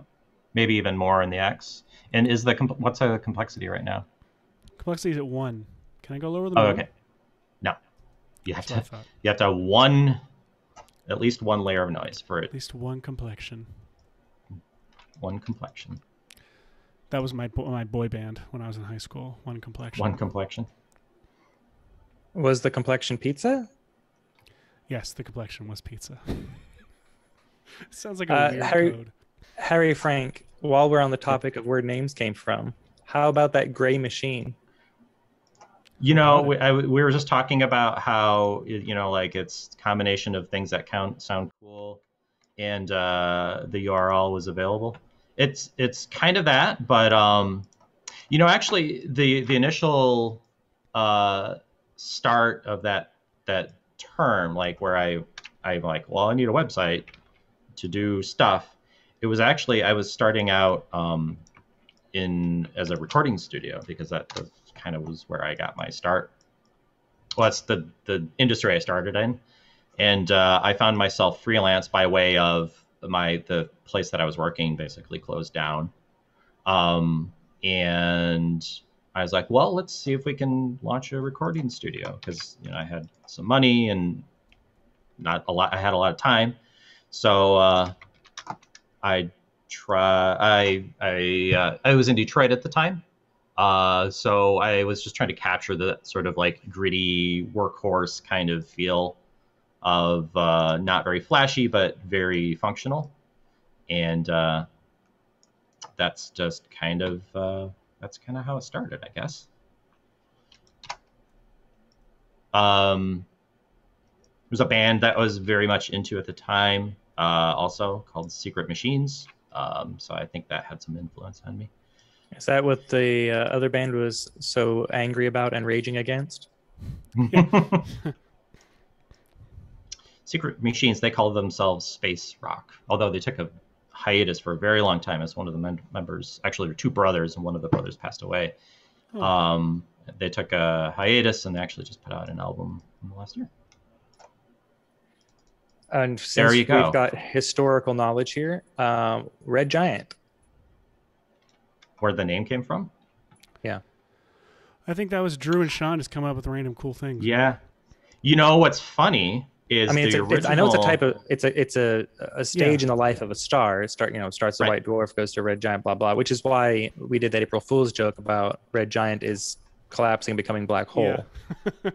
maybe even more in the X. And is the comp- what's the complexity right now? Complexity is at one. Can I go lower the? Oh, okay. No, you have That's to. You have to have one, at least one layer of noise for it. At least one complexion. One complexion. That was my bo- my boy band when I was in high school. One complexion. One complexion. Was the complexion pizza? Yes, the complexion was pizza. It sounds like a uh, weird Harry, code. Harry Frank, while we're on the topic of where names came from, how about that gray machine? You know, we, I, we were just talking about how, you know, like it's a combination of things that count, sound cool, and uh, the U R L was available. It's it's kind of that, but, um, you know, actually the, the initial uh, start of that that term, like where I, I'm like, well, I need a website to do stuff. It was actually I was starting out um, in as a recording studio because that was, kind of was where I got my start. Well, that's the the industry I started in, and uh, I found myself freelance by way of my the place that I was working basically closed down, um, and I was like, well, let's see if we can launch a recording studio because you know I had some money and not a lot. I had a lot of time. So uh, I try. I I uh, I was in Detroit at the time, uh, so I was just trying to capture the sort of like gritty workhorse kind of feel of uh, not very flashy, but very functional. And uh, that's just kind of, uh, that's kind of how it started, I guess. Um, there was a band that I was very much into at the time, uh, also called Secret Machines. Um, so I think that had some influence on me. Is that what the uh, other band was so angry about and raging against? Secret Machines, they call themselves space rock, although they took a hiatus for a very long time as one of the men members, actually there were two brothers, and one of the brothers passed away. Oh. Um, they took a hiatus and they actually just put out an album in the last year. And since there you go. We've got historical knowledge here, um, Red Giant. Where the name came from? Yeah. I think that was Drew and Sean just coming up with random cool things. Yeah. You know what's funny is I mean, the it's a, original... it's, I know it's a type of it's a it's a, a stage yeah. in the life of a star. It start you know starts the right. White Dwarf, goes to Red Giant, blah blah, which is why we did that April Fool's joke about Red Giant is collapsing and becoming black hole. Yeah.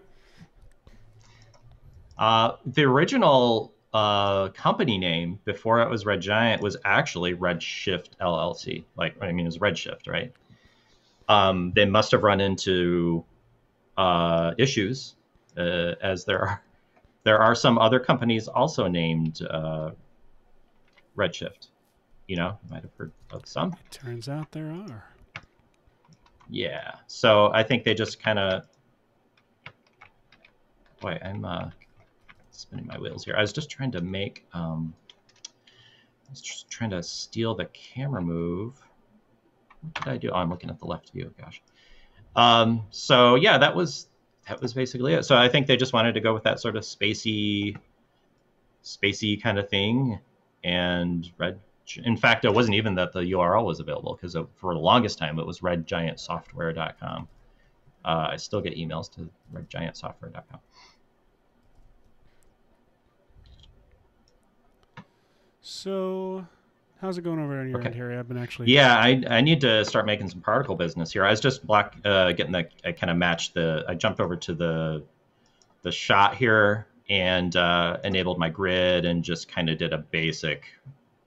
uh, the original uh, company name before it was Red Giant was actually Redshift L L C. Like I mean, it was Redshift, right? Um, they must have run into uh, issues, uh, as there are there are some other companies also named uh, Redshift. You know, you might have heard of some. It turns out there are. Yeah, so I think they just kind of. Boy, I'm uh, spinning my wheels here. I was just trying to make. Um, I was just trying to steal the camera move. What did I do? Oh, I'm looking at the left view. Gosh. Um, so yeah, that was that was basically it. So I think they just wanted to go with that sort of spacey, spacey kind of thing. And Red, in fact, it wasn't even that the U R L was available because for the longest time it was red giant software dot com. Uh, I still get emails to red giant software dot com. So. How's it going over on your okay. end, Harry? I've been actually... Yeah, I, I need to start making some particle business here. I was just block, uh, getting the... I kind of matched the... I jumped over to the the shot here and uh, enabled my grid and just kind of did a basic,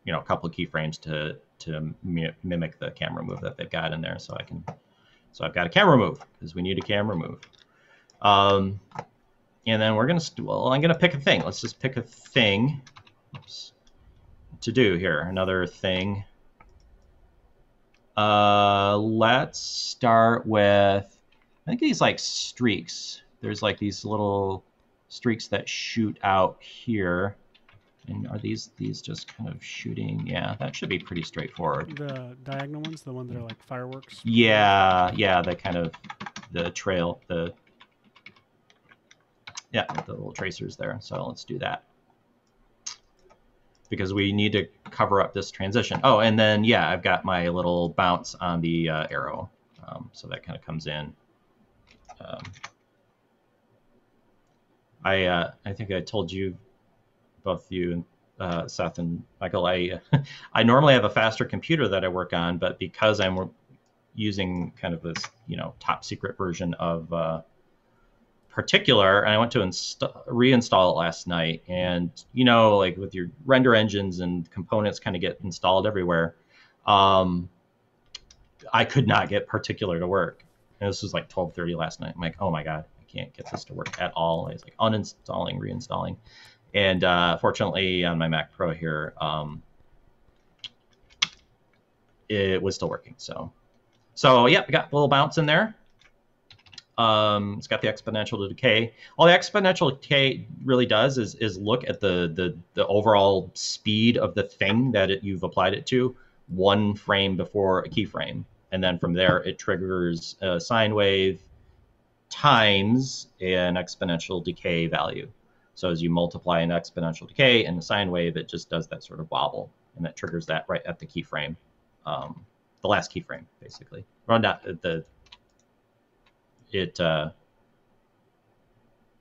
you know, a couple of keyframes to, to mi mimic the camera move that they've got in there. So I can... So I've got a camera move because we need a camera move. Um, and then we're going to... Well, I'm going to pick a thing. Let's just pick a thing. Oops. To do here, another thing. Uh, let's start with, I think these like streaks. There's like these little streaks that shoot out here. And are these these just kind of shooting? Yeah, that should be pretty straightforward. The diagonal ones, the ones that are like fireworks? Yeah, yeah, the kind of, the trail, the, yeah, the little tracers there. So let's do that. Because we need to cover up this transition. Oh, and then, yeah, I've got my little bounce on the uh, arrow. Um, so that kind of comes in. Um, I uh, I think I told you, both you and uh, Seth and Michael, I, I normally have a faster computer that I work on, but because I'm using kind of this, you know, top secret version of uh, Particular, and I went to reinstall it last night, and you know, like with your render engines and components kind of get installed everywhere, um, I could not get Particular to work. And this was like twelve thirty last night. I'm like, oh my god, I can't get this to work at all. It's like uninstalling, reinstalling, and uh, fortunately on my Mac Pro here, um, it was still working. So, so yeah, I got a little bounce in there. Um, it's got the exponential decay. All the exponential decay really does is is look at the the the overall speed of the thing that it, you've applied it to one frame before a keyframe, and then from there it triggers a sine wave times an exponential decay value. So as you multiply an exponential decay and the sine wave, it just does that sort of wobble, and that triggers that right at the keyframe, um, the last keyframe basically. Well, not the it uh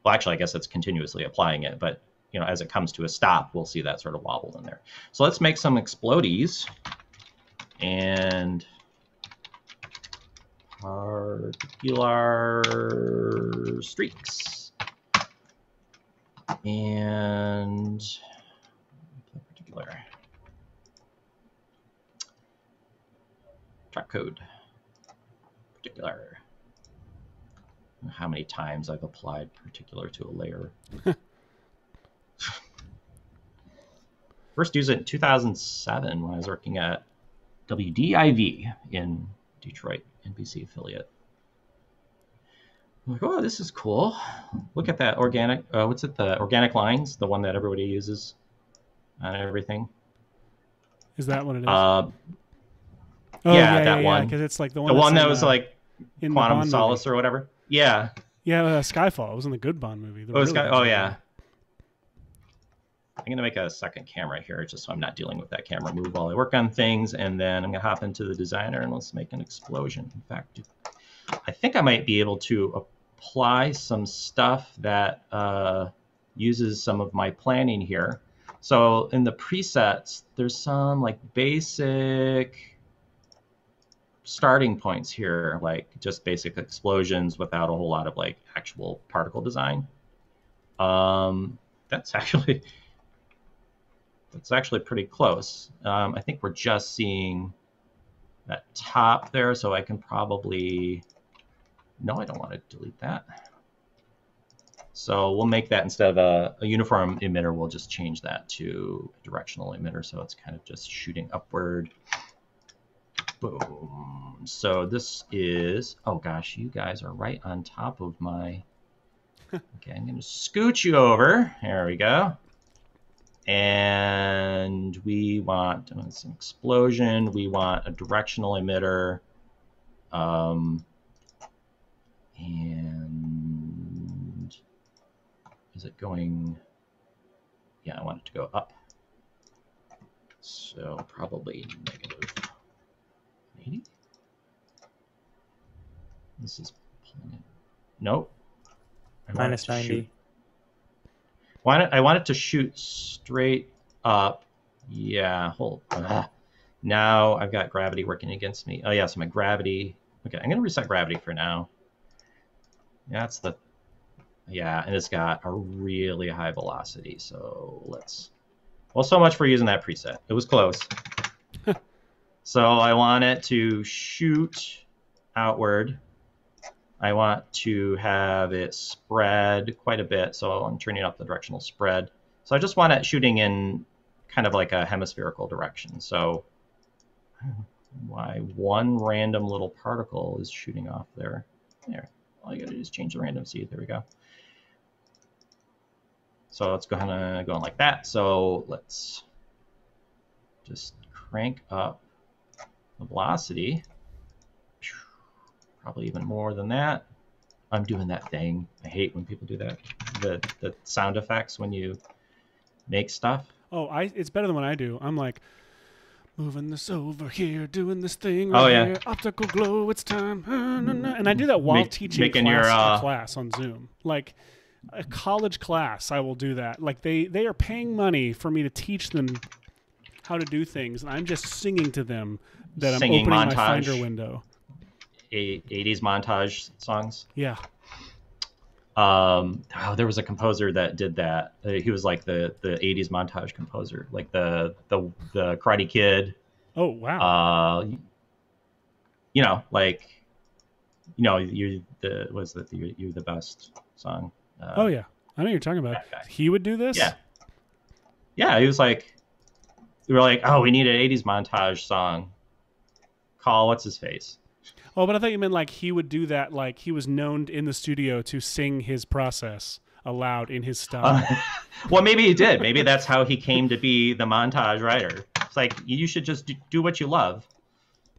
well actually I guess it's continuously applying it, but you know, as it comes to a stop, we'll see that sort of wobble in there. So let's make some explodies and particular streaks. and Particular. Trapcode. Particular. How many times I've applied Particular to a layer. First used it in two thousand seven when I was working at W D I V in Detroit, N B C affiliate. I'm like, oh, this is cool. Look at that organic, uh, what's it, the organic lines, the one that everybody uses on everything. Is that what it is? Uh, oh, yeah, yeah, that yeah, one. Because yeah, it's like the one, the one that in, was uh, like Quantum Solace movie. Or whatever. Yeah. Yeah, uh, Skyfall. It was in the good Bond movie. The oh, really Sky oh yeah. I'm going to make a second camera here just so I'm not dealing with that camera move while I work on things. And then I'm going to hop into the designer and let's make an explosion. In fact, I think I might be able to apply some stuff that uh, uses some of my planning here. So in the presets, there's some like basic starting points here, like just basic explosions without a whole lot of like actual particle design. Um, that's actually... That's actually pretty close. Um, I think we're just seeing that top there, so I can probably... No, I don't want to delete that. So we'll make that instead of a, a uniform emitter, we'll just change that to a directional emitter, so it's kind of just shooting upward. Boom. So this is... Oh, gosh, you guys are right on top of my... Okay, I'm going to scoot you over. There we go. And we want oh, it's an explosion. We want a directional emitter, um, and is it going? Yeah, I want it to go up. So probably negative eighty. This is nope. Minus ninety. I want it to shoot straight up. Yeah, hold on. Now I've got gravity working against me. Oh, yeah, so my gravity. Okay, I'm going to reset gravity for now. That's the... Yeah, and it's got a really high velocity, so let's... Well, so much for using that preset. It was close. So I want it to shoot outward. I want to have it spread quite a bit, so I'm turning up the directional spread. So I just want it shooting in kind of like a hemispherical direction. So why one random little particle is shooting off there. There, all you gotta do is change the random seed, there we go. So it's kinda going like that. So let's just crank up the velocity. Probably even more than that. I'm doing that thing. I hate when people do that. The the sound effects when you make stuff. Oh, I it's better than what I do. I'm like moving this over here, doing this thing. Right oh yeah. Here. Optical glow. It's time. And I do that while make, teaching class, your, uh... class on Zoom. Like a college class, I will do that. Like they they are paying money for me to teach them how to do things, and I'm just singing to them that I'm opening montage. My Finder window. eighties montage songs. Yeah. Um, oh, there was a composer that did that. Uh, he was like the the eighties montage composer, like the the the Karate Kid. Oh wow. Uh, you know, like, you know, you the was that you you the best song. Uh, oh yeah, I know what you're talking about. He would do this. Yeah. Yeah, he was like, we were like, oh, we need an eighties montage song. Call what's his face. Oh, but I thought you meant like he would do that, like he was known in the studio to sing his process aloud in his style. Uh, well, maybe he did. Maybe that's how he came to be the montage writer. It's like, you should just do what you love.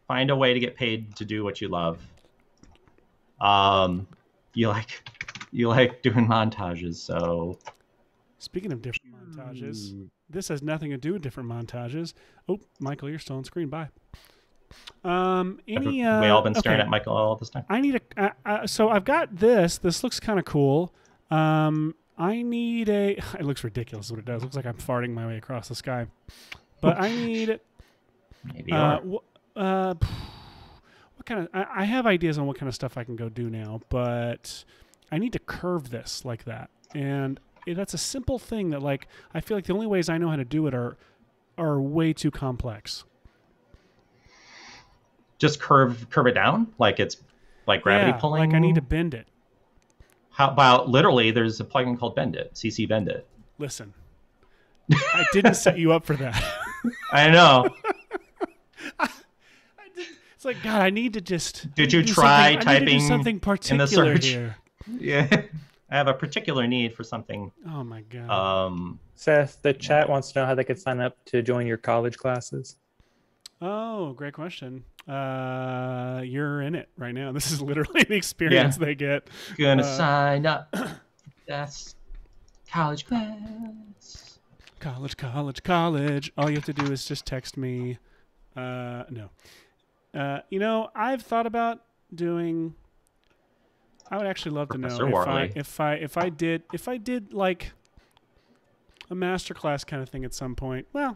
Find a way to get paid to do what you love. Um, you like you like doing montages, so... Speaking of different montages, this has nothing to do with different montages. Oh, Michael, you're still on screen. Bye. Um, any, uh, we all been staring okay. at Michael all this time. I need a. Uh, uh, so I've got this. This looks kind of cool. Um, I need a. It looks ridiculous what it does. It looks like I'm farting my way across the sky. But I need. Maybe. Uh, uh, what kind of? I, I have ideas on what kind of stuff I can go do now, but I need to curve this like that, and that's a simple thing that, like, I feel like the only ways I know how to do it are are way too complex. Just curve curve it down, like it's like gravity yeah, pulling. Like I need to bend it. How about literally? There's a plugin called Bend It, C C Bend It. Listen, I didn't set you up for that. I know. I, I did, it's like God. I need to just. Did you try something, typing I need to do something particular in the search? Here. Yeah. I have a particular need for something. Oh my God. Um, Seth, the chat wants to know how they could sign up to join your college classes. Oh, great question. Uh, you're in it right now. This is literally the experience yeah. they get. Gonna uh, sign up. That's college class. College, college, college. All you have to do is just text me. Uh, no. Uh, you know, I've thought about doing... I would actually love Professor to know if I, if I if I did if I did like a masterclass kind of thing at some point. Well,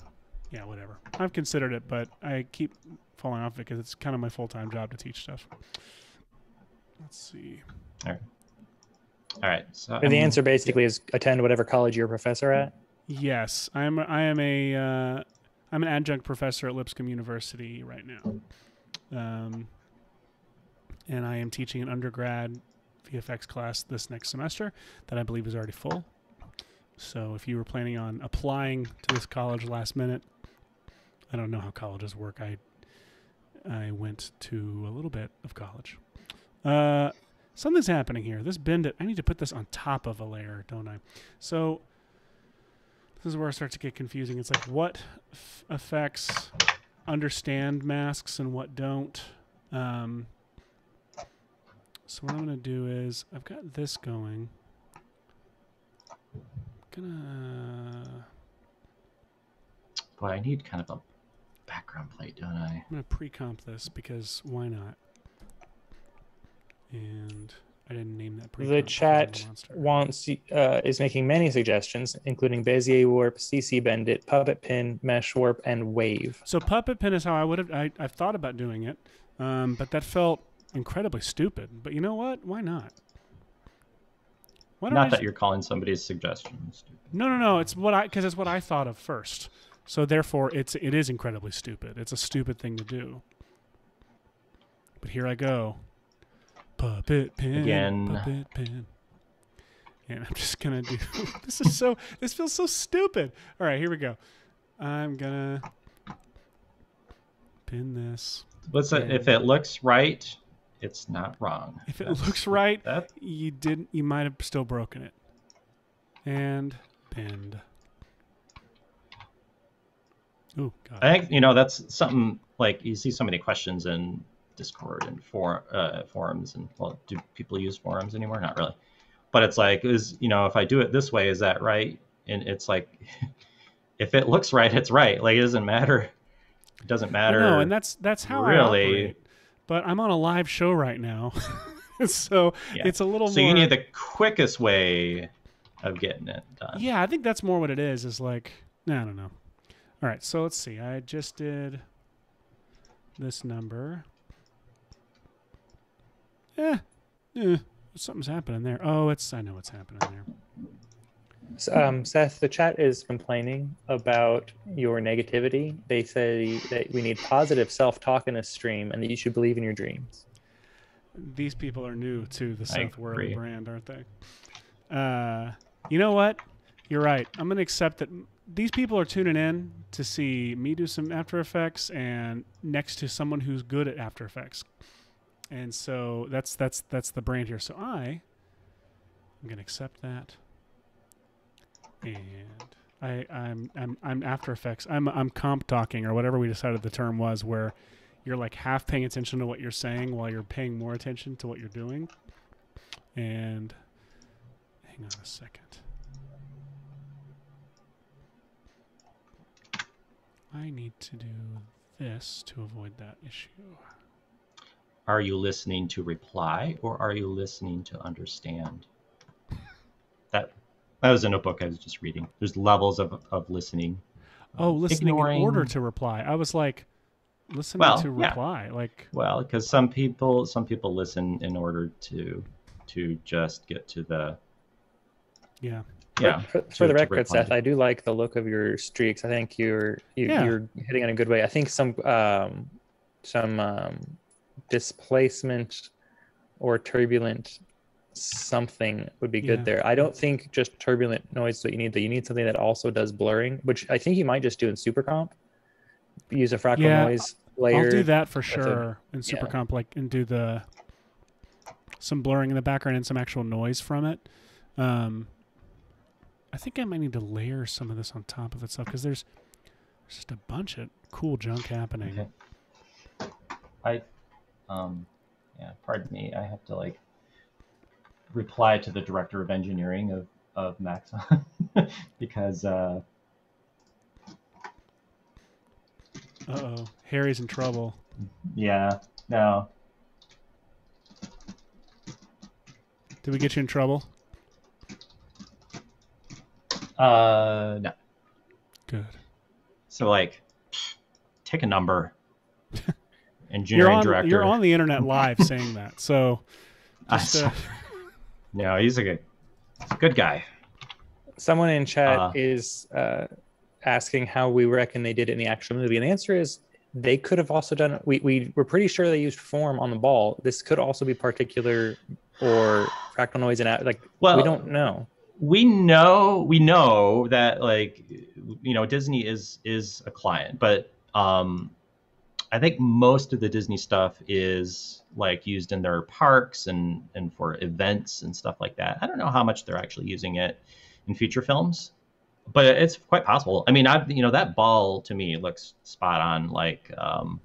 yeah, whatever. I've considered it, but I keep falling off because it's kind of my full-time job to teach stuff. Let's see. All right. All right. So the um, answer basically yeah. is attend whatever college you're a professor at. Yes, I am. I am a uh, I'm an adjunct professor at Lipscomb University right now, um, and I am teaching an undergrad V F X class this next semester that I believe is already full. So if you were planning on applying to this college last minute, I don't know how colleges work. I I went to a little bit of college. Uh, something's happening here. This bend it. I need to put this on top of a layer, don't I? So this is where it starts to get confusing. It's like what f effects understand masks and what don't. Um, So what I'm going to do is, I've got this going. I'm gonna... Boy, I need kind of a background plate, don't I? I'm going to pre-comp this, because why not? And I didn't name that pre-comp. The chat wants, uh, is making many suggestions, including Bezier Warp, C C Bend It, Puppet Pin, Mesh Warp, and Wave. So Puppet Pin is how I would have, I, I've thought about doing it, um, but that felt... incredibly stupid, but you know what? Why not? Why not that you're calling somebody's suggestion stupid. No, no, no. It's what I because it's what I thought of first. So therefore, it's it is incredibly stupid. It's a stupid thing to do. But here I go. Puppet pin again. Puppet pin. And I'm just gonna do. This is so. This feels so stupid. All right, here we go. I'm gonna pin this. Let's say if it looks right. It's not wrong. If it That's, looks right, that. you didn't. You might have still broken it. And bend. Ooh, God. I think you know that's something like you see so many questions in Discord and for uh, forums and well, do people use forums anymore? Not really. But it's like is you know if I do it this way, is that right? And it's like if it looks right, it's right. Like it doesn't matter. It doesn't matter. No, and that's that's how really. I operate. But I'm on a live show right now, so yeah. it's a little so more... So you need the quickest way of getting it done. Yeah, I think that's more what it is, is like... No, I don't know. All right, so let's see. I just did this number. Eh, eh something's happening there. Oh, it's I know what's happening there. So, um, Seth, the chat is complaining about your negativity. They say that we need positive self-talk in this stream and that you should believe in your dreams. These people are new to the Seth Worley brand, aren't they? Uh, you know what? You're right. I'm going to accept that these people are tuning in to see me do some After Effects and next to someone who's good at After Effects. And so that's, that's, that's the brand here. So I am going to accept that. And I, I'm I'm I'm After Effects. I'm I'm comp talking or whatever we decided the term was, where you're like half paying attention to what you're saying while you're paying more attention to what you're doing. And hang on a second. I need to do this to avoid that issue. Are you listening to reply or are you listening to understand? That. That was in a book I was just reading. There's levels of, of listening. Oh, um, listening ignoring. in order to reply. I was like, listening well, to reply. Yeah. Like, well, because some people some people listen in order to to just get to the yeah Yeah. For, for, for the record, Seth, I do like the look of your streaks. I think you're you, yeah. you're hitting in a good way. I think some um, some um, displacement or turbulent something would be good yeah. there. I don't think just turbulent noise that you need. That you need something that also does blurring, which I think you might just do in Supercomp. Use a fractal yeah, noise layer. I'll do that for sure a, in Supercomp, yeah. like and do the some blurring in the background and some actual noise from it. Um, I think I might need to layer some of this on top of itself because there's just a bunch of cool junk happening. Okay. I, um, yeah, pardon me. I have to like reply to the director of engineering of, of Maxon because, uh, uh-oh, Harry's in trouble. Yeah, no. Did we get you in trouble? Uh, no. Good. So, like, take a number. Engineering you're on, director. You're on the internet live saying that, so. Just, uh, uh... No, he's a good, he's a good guy. Someone in chat uh, is uh, asking how we reckon they did it in the actual movie, and the answer is they could have also done it. We we were pretty sure they used Form on the ball. This could also be Particular or Fractal Noise, and like well, we don't know. We know we know that like you know Disney is is a client, but um, I think most of the Disney stuff is like used in their parks and and for events and stuff like that. I don't know how much they're actually using it in feature films, but it's quite possible. I mean, I've you know that ball to me looks spot on, like um,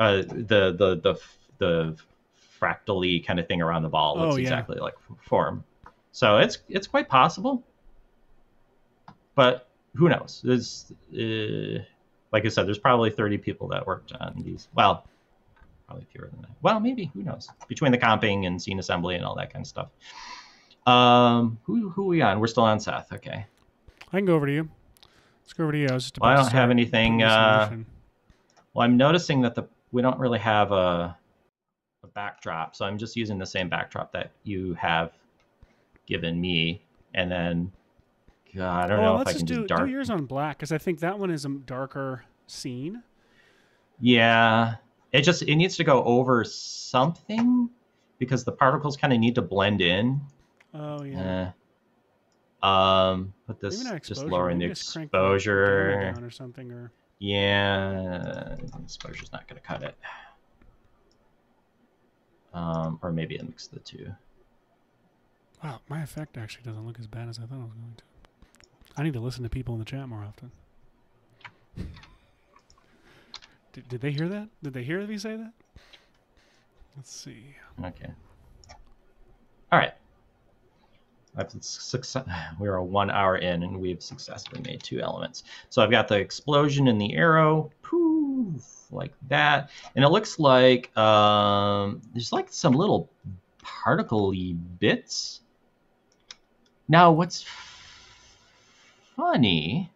uh, the the the the fractally kind of thing around the ball looks oh, yeah. exactly like Form. So it's it's quite possible, but who knows? There's, uh, like I said, there's probably thirty people that worked on these. Well, probably fewer than that. Well, maybe, who knows? Between the comping and scene assembly and all that kind of stuff. Um, who who are we on? We're still on Seth. Okay. I can go over to you. Let's go over to you. I was just about well, I don't to have anything. Uh, well, I'm noticing that the we don't really have a, a backdrop, so I'm just using the same backdrop that you have given me, and then God, I don't well, know if I can just do, do dark. Do yours on black because I think that one is a darker scene. Yeah, it just it needs to go over something because the particles kind of need to blend in. Oh yeah. Uh, um, put this just lowering Maybe the just exposure down or something or. Yeah, exposure's not going to cut it. Um, or maybe it mixes the two. Wow, my effect actually doesn't look as bad as I thought it was going to. I need to listen to people in the chat more often. Did, did they hear that? Did they hear me say that? Let's see. Okay. All right. I've success. We are one hour in, and we have successfully made two elements. So I've got the explosion and the arrow, poof, like that, and it looks like um, there's like some little particle-y bits. Now, what's funny,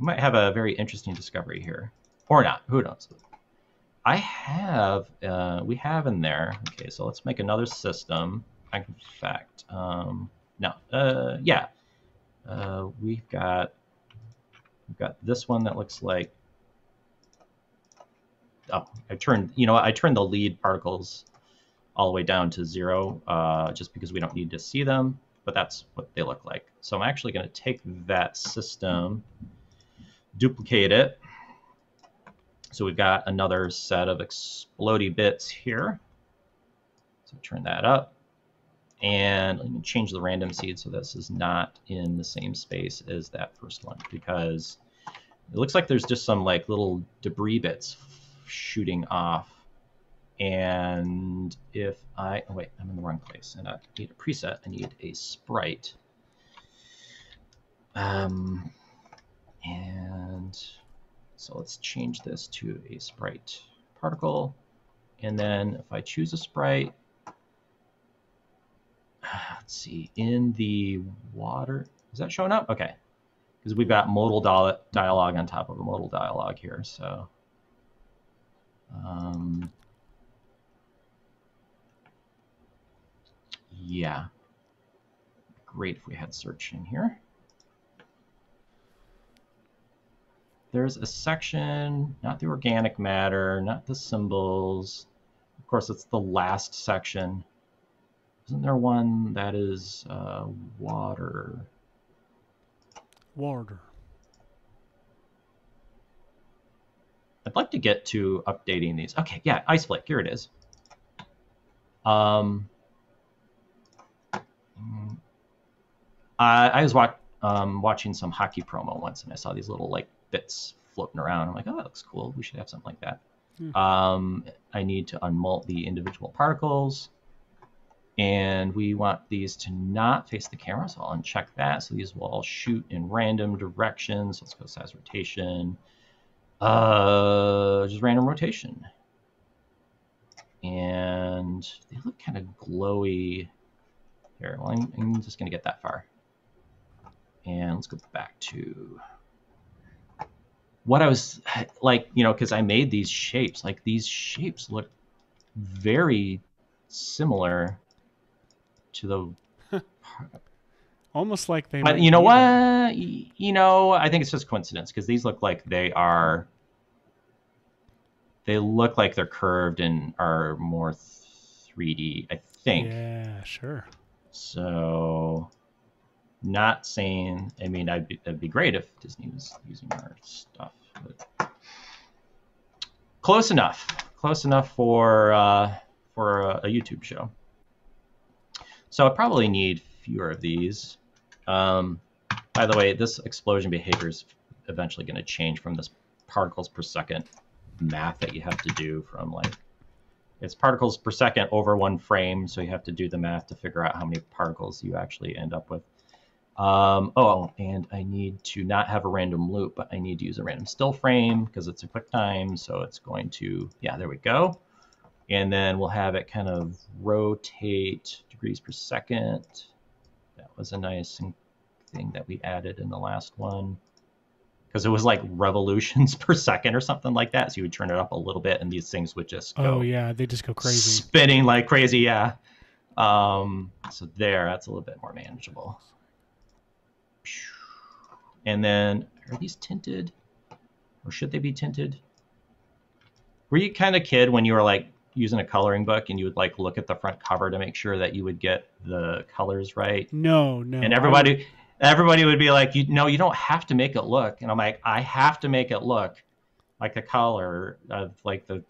we might have a very interesting discovery here, or not, who knows. I have, uh, we have in there, okay, so let's make another system. In fact, um, no, uh, yeah, uh, we've got, we've got this one that looks like, oh, I turned, you know, I turned the lead particles all the way down to zero, uh, just because we don't need to see them. But that's what they look like. So I'm actually going to take that system, duplicate it. So we've got another set of explodey bits here. So turn that up. And let me change the random seed so this is not in the same space as that first one, because it looks like there's just some like little debris bits shooting off. And if I, oh wait, I'm in the wrong place, and I need a preset, I need a sprite. Um, and so let's change this to a sprite particle. And then if I choose a sprite, let's see, in the water, is that showing up? Okay, because we've got modal dialogue on top of a modal dialogue here, so. Um, Yeah, great if we had search in here. There's a section, not the organic matter, not the symbols. Of course, it's the last section. Isn't there one that is uh, water? Water. I'd like to get to updating these. Okay, yeah, Ice Flake, here it is. Um, I, I was wa um, watching some hockey promo once, and I saw these little like bits floating around. I'm like, oh, that looks cool. We should have something like that. Mm-hmm. um, I need to unmult the individual particles, and we want these to not face the camera, so I'll uncheck that. So these will all shoot in random directions. Let's go size rotation. Uh, just random rotation. And they look kind of glowy. Here, well, I'm, I'm just going to get that far. And let's go back to what I was like, you know, because I made these shapes. Like, these shapes look very similar to the. Almost like they. But you know what? You know, I think it's just coincidence, because these look like they are. They look like they're curved and are more three D, I think. Yeah, sure. So, not saying, I mean, I'd be, that'd be great if Disney was using our stuff. But close enough. Close enough for, uh, for a, a YouTube show. So I probably need fewer of these. Um, by the way, this explosion behavior is eventually going to change from this particles per second math that you have to do from, like, it's particles per second over one frame, so you have to do the math to figure out how many particles you actually end up with. Um, oh, and I need to not have a random loop, but I need to use a random still frame because it's a quick time, so it's going to, yeah, there we go. And then we'll have it kind of rotate degrees per second. That was a nice thing that we added in the last one, because it was like revolutions per second or something like that. So you would turn it up a little bit, and these things would just go. Oh yeah, they just go crazy. Spinning like crazy, yeah. Um, so there, that's a little bit more manageable. And then, are these tinted? Or should they be tinted? Were you kind of kid when you were like using a coloring book and you would like look at the front cover to make sure that you would get the colors right? No, no. And everybody... Everybody would be like, you no, you don't have to make it look. And I'm like, I have to make it look like the color of like the,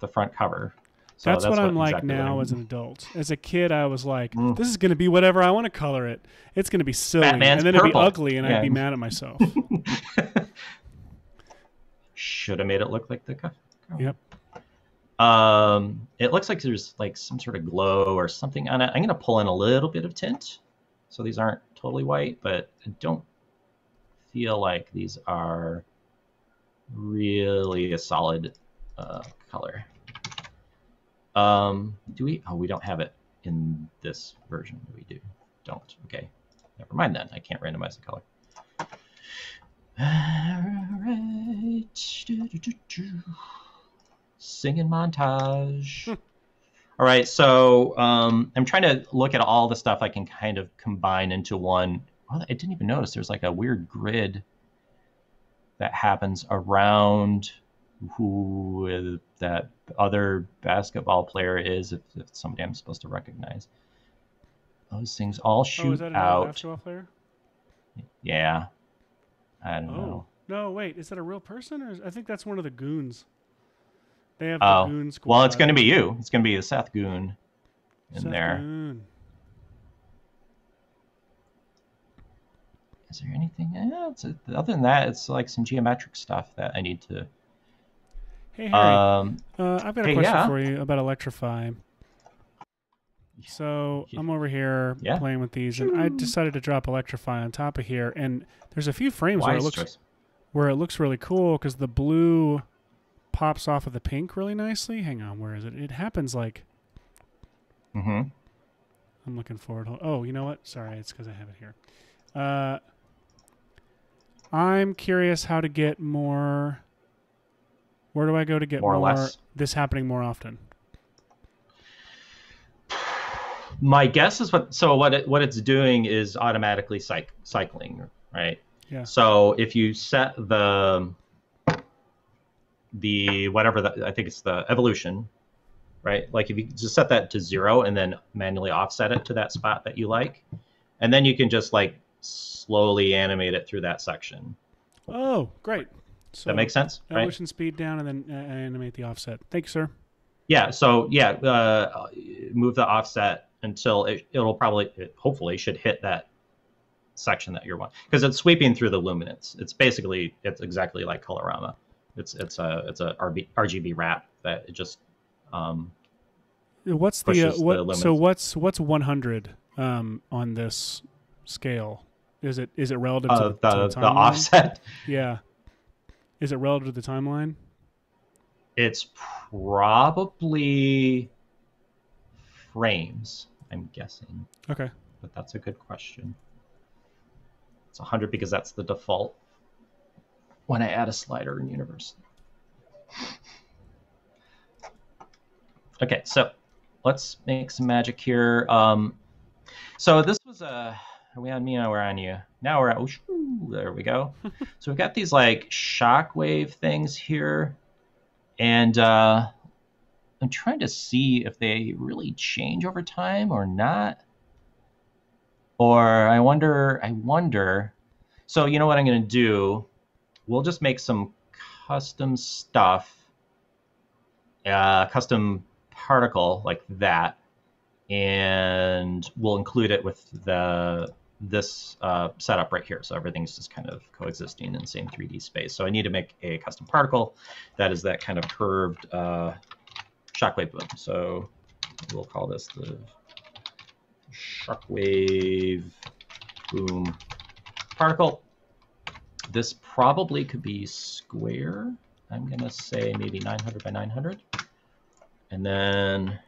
the front cover. So that's, that's what, what I'm exactly like now as an adult. As a kid, I was like, mm. this is going to be whatever I want to color it. It's going to be silly. Batman's and then purple. It'd be ugly and yeah. I'd be mad at myself. Should have made it look like the cover. Yep. Um, it looks like there's like some sort of glow or something on it. I'm going to pull in a little bit of tint. So these aren't totally white, but I don't feel like these are really a solid uh, color. Um, do we? Oh, we don't have it in this version. We do. Don't. Okay. Never mind then. I can't randomize the color. All right. Do, do, do, do. Singing montage. All right, so um, I'm trying to look at all the stuff I can kind of combine into one. Oh, I didn't even notice there's like a weird grid that happens around who that other basketball player is, if, if somebody I'm supposed to recognize. Those things all shoot out. Oh, is that another basketball player? Yeah. I don't oh. know. No, wait, is that a real person? Or is, I think that's one of the goons. They have the oh. goon squad. Well, it's going to be you. It's going to be the Seth Goon in Seth there. Goon. Is there anything else? Other than that, it's like some geometric stuff that I need to... Hey, Harry. Um, uh, I've got a hey, question yeah. for you about Electrify. So I'm over here yeah. playing with these, and I decided to drop Electrify on top of here. And there's a few frames where it, looks, where it looks really cool because the blue... pops off of the pink really nicely. Hang on, where is it? It happens like... Mm-hmm. I'm looking forward. Oh, you know what? Sorry, it's because I have it here. Uh, I'm curious how to get more... Where do I go to get more, more or less. This happening more often? My guess is what. So what it, what it's doing is automatically cyc cycling, right? Yeah. So if you set the the whatever the, I think it's the evolution, right? Like if you just set that to zero and then manually offset it to that spot that you like, and then you can just like slowly animate it through that section. Oh, great. So that makes sense, right? Evolution speed down and then uh, animate the offset. Thank you, sir. Yeah. So yeah, uh, move the offset until it, it'll probably, it hopefully should hit that section that you're wanting, because it's sweeping through the luminance. It's basically, it's exactly like Colorama. It's it's a it's a R G B wrap that it just. Um, what's the, uh, what, the so what's what's one hundred um, on this scale? Is it is it relative uh, to the, the, to the, the offset? Yeah. Is it relative to the timeline? It's probably frames, I'm guessing. Okay. But that's a good question. It's one hundred because that's the default when I add a slider in Universe. Okay, so let's make some magic here. Um, so this was a... Are we on me or we're on you? Now we're at... Oh, shoo, there we go. So we've got these like shockwave things here. And uh, I'm trying to see if they really change over time or not. Or I wonder, I wonder. So you know what I'm going to do? We'll just make some custom stuff. Uh, custom particle like that. And we'll include it with the this uh, setup right here. So everything's just kind of coexisting in the same three D space. So I need to make a custom particle that is that kind of curved uh, shockwave boom. So we'll call this the shockwave boom particle. This probably could be square. I'm going to say maybe nine hundred by nine hundred. And then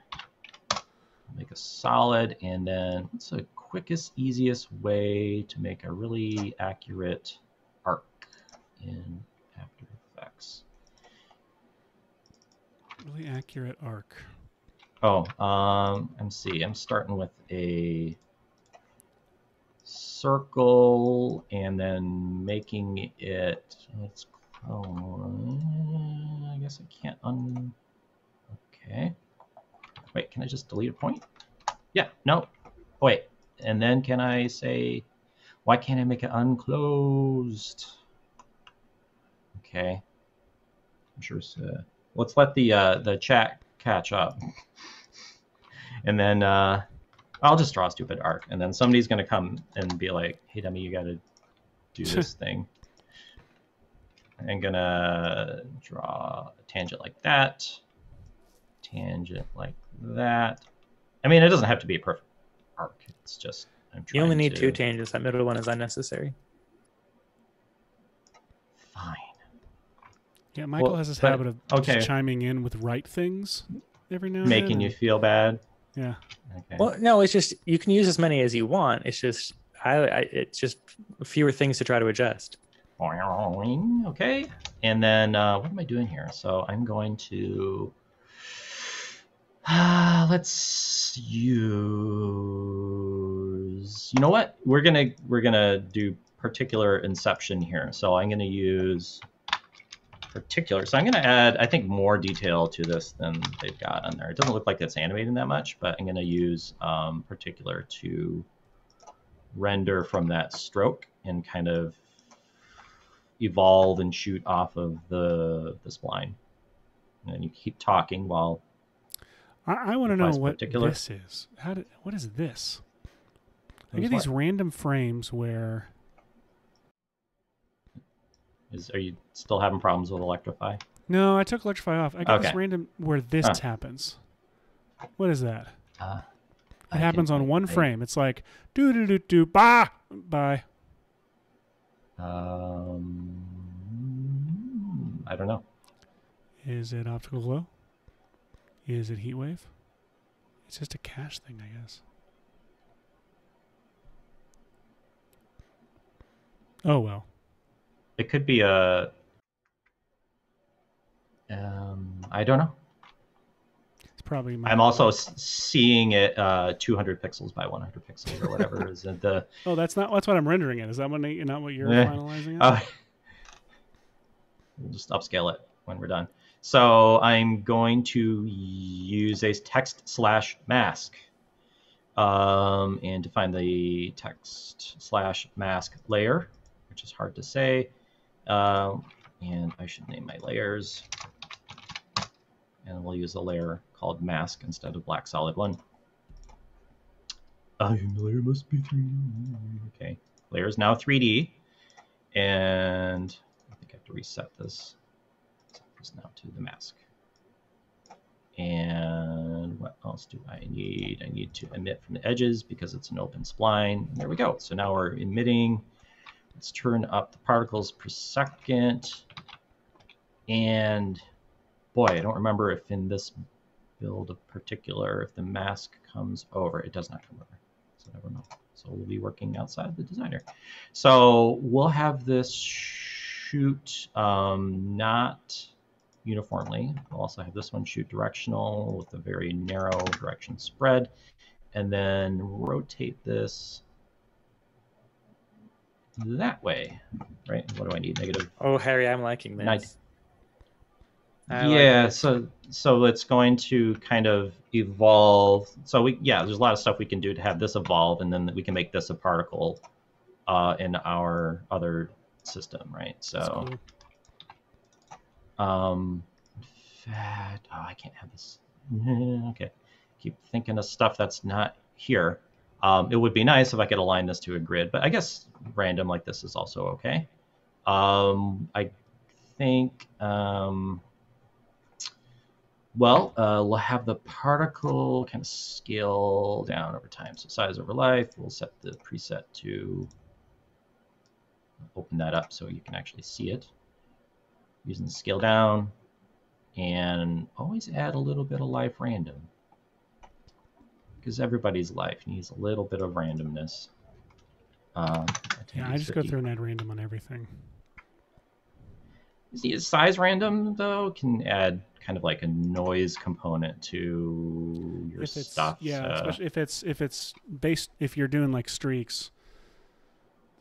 make a solid. And then what's the quickest, easiest way to make a really accurate arc in After Effects? Really accurate arc. Oh, um, let me see. I'm starting with a circle and then making it. Let's. Oh, I guess I can't un. Okay. Wait, can I just delete a point? Yeah, no. Wait, and then can I say, why can't I make it unclosed? Okay. I'm sure it's, uh, let's let the uh, the chat catch up. And then uh, I'll just draw a stupid arc. And then somebody's going to come and be like, hey, dummy, you got to do this thing. I'm going to draw a tangent like that. Tangent like that. I mean, it doesn't have to be a perfect arc. It's just I'm trying. You only need to... two tangents. That middle one is unnecessary. Fine. Yeah, Michael well, has this but, habit of okay. just chiming in with right things every now and then. Making you feel bad. Yeah. Okay. Well, no, it's just you can use as many as you want. It's just I, I it's just fewer things to try to adjust. Okay. And then uh, what am I doing here? So I'm going to. Uh, let's use, you know what? We're gonna we're gonna do particular inception here. So I'm gonna use particular. So I'm gonna add, I think, more detail to this than they've got on there. It doesn't look like it's animating that much, but I'm gonna use um, particular to render from that stroke and kind of evolve and shoot off of the the spline. And you keep talking while I, I want to know what particular. This is. How did, what is this? I get these random frames where... Is, are you still having problems with Electrify? No, I took Electrify off. I got okay. this random where this huh. happens. What is that? Uh, it I happens on one I... frame. It's like, do-do-do-do, bah! Bye. Um, I don't know. Is it optical glow? Is it heat wave? It's just a cache thing, I guess. Oh well. It could be a. Um, I don't know. probably my I'm also seeing it uh, two hundred pixels by one hundred pixels or whatever. Is it the? Oh, that's not that's what I'm rendering it. Is that what, not what you're yeah. finalizing? It? Uh, we'll just upscale it when we're done. So I'm going to use a text slash mask um, and define the text slash mask layer, which is hard to say. Um, and I should name my layers. And we'll use a layer called mask instead of black solid one. Uh, the layer must be three D. Okay, layer is now three D. And I think I have to reset this, set this now to the mask. And what else do I need? I need to emit from the edges because it's an open spline. And there we go. So now we're emitting. Let's turn up the particles per second. And boy, I don't remember if in this build of particular, if the mask comes over. It does not come over, so never mind. So we'll be working outside the designer. So we'll have this shoot um, not uniformly. We'll also have this one shoot directional with a very narrow direction spread, and then rotate this that way, right? What do I need? Negative. Oh, Harry, I'm liking this. ninety. I yeah, like so so it's going to kind of evolve. So we yeah, there's a lot of stuff we can do to have this evolve, and then we can make this a particle uh, in our other system, right? So, cool. um, in fact, oh, I can't have this. Okay, keep thinking of stuff that's not here. Um, it would be nice if I could align this to a grid, but I guess random like this is also okay. Um, I think. Um, Well, uh, we'll have the particle kind of scale down over time. So size over life, we'll set the preset to open that up so you can actually see it using the scale down, and always add a little bit of life random because everybody's life needs a little bit of randomness. Um, yeah, I just go through and add random on everything. Is size random though? Can add kind of like a noise component to your if it's, stuff. Yeah, uh, especially if it's if it's based if you're doing like streaks,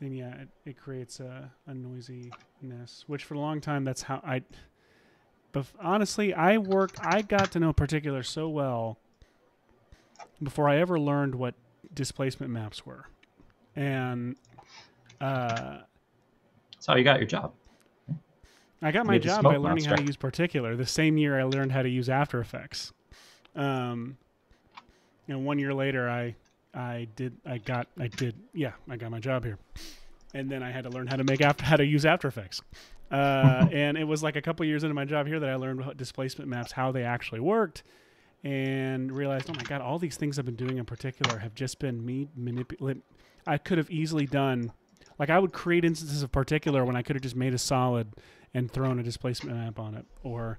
then yeah, it, it creates a, a noisiness. Which for a long time, that's how I. But honestly, I work. I got to know Particular so well before I ever learned what displacement maps were, and uh, that's how you got your job. I got my job by learning how to use Particular. The same year I learned how to use After Effects, um, and one year later I, I did, I got, I did, yeah, I got my job here, and then I had to learn how to make after, how to use After Effects, uh, and it was like a couple years into my job here that I learned what displacement maps, how they actually worked, and realized, oh my god, all these things I've been doing in Particular have just been me manipulating. I could have easily done, like I would create instances of Particular when I could have just made a solid and thrown a displacement map on it, or,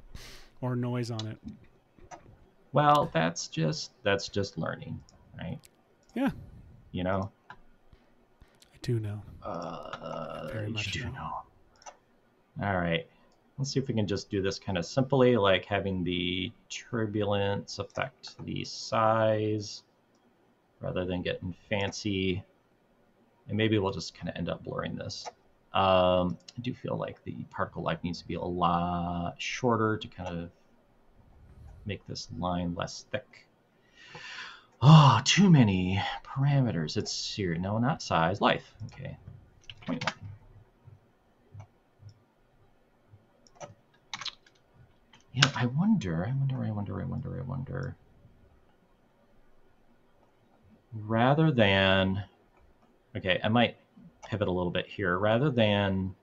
or noise on it. Well, that's just that's just learning, right? Yeah. You know. I do know. Uh, Very much do know. know. All right. Let's see if we can just do this kind of simply, like having the turbulence affect the size, rather than getting fancy. And maybe we'll just kind of end up blurring this. Um, I do feel like the particle life needs to be a lot shorter to kind of make this line less thick. Oh, too many parameters. It's here. No, not size. Life. Okay. zero point one. Yeah, I wonder, I wonder, I wonder, I wonder, I wonder. Rather than... Okay, I might... pivot a little bit here. Rather than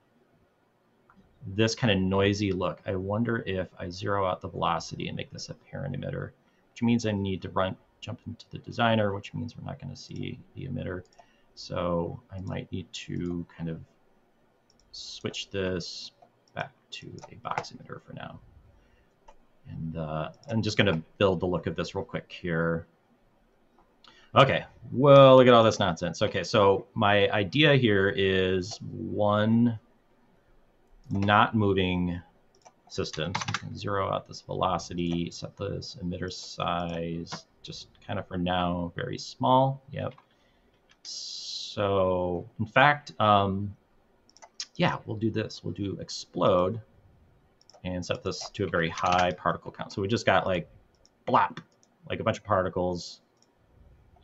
this kind of noisy look, I wonder if I zero out the velocity and make this a parent emitter, which means I need to run jump into the designer, which means we're not going to see the emitter. So I might need to kind of switch this back to a box emitter for now. And uh, I'm just going to build the look of this real quick here. Okay, well, look at all this nonsense. Okay, so my idea here is one not moving systems. You can zero out this velocity, set this emitter size, just kind of for now, very small. Yep. So in fact, um, yeah, we'll do this. We'll do explode and set this to a very high particle count. So we just got like blop, like a bunch of particles,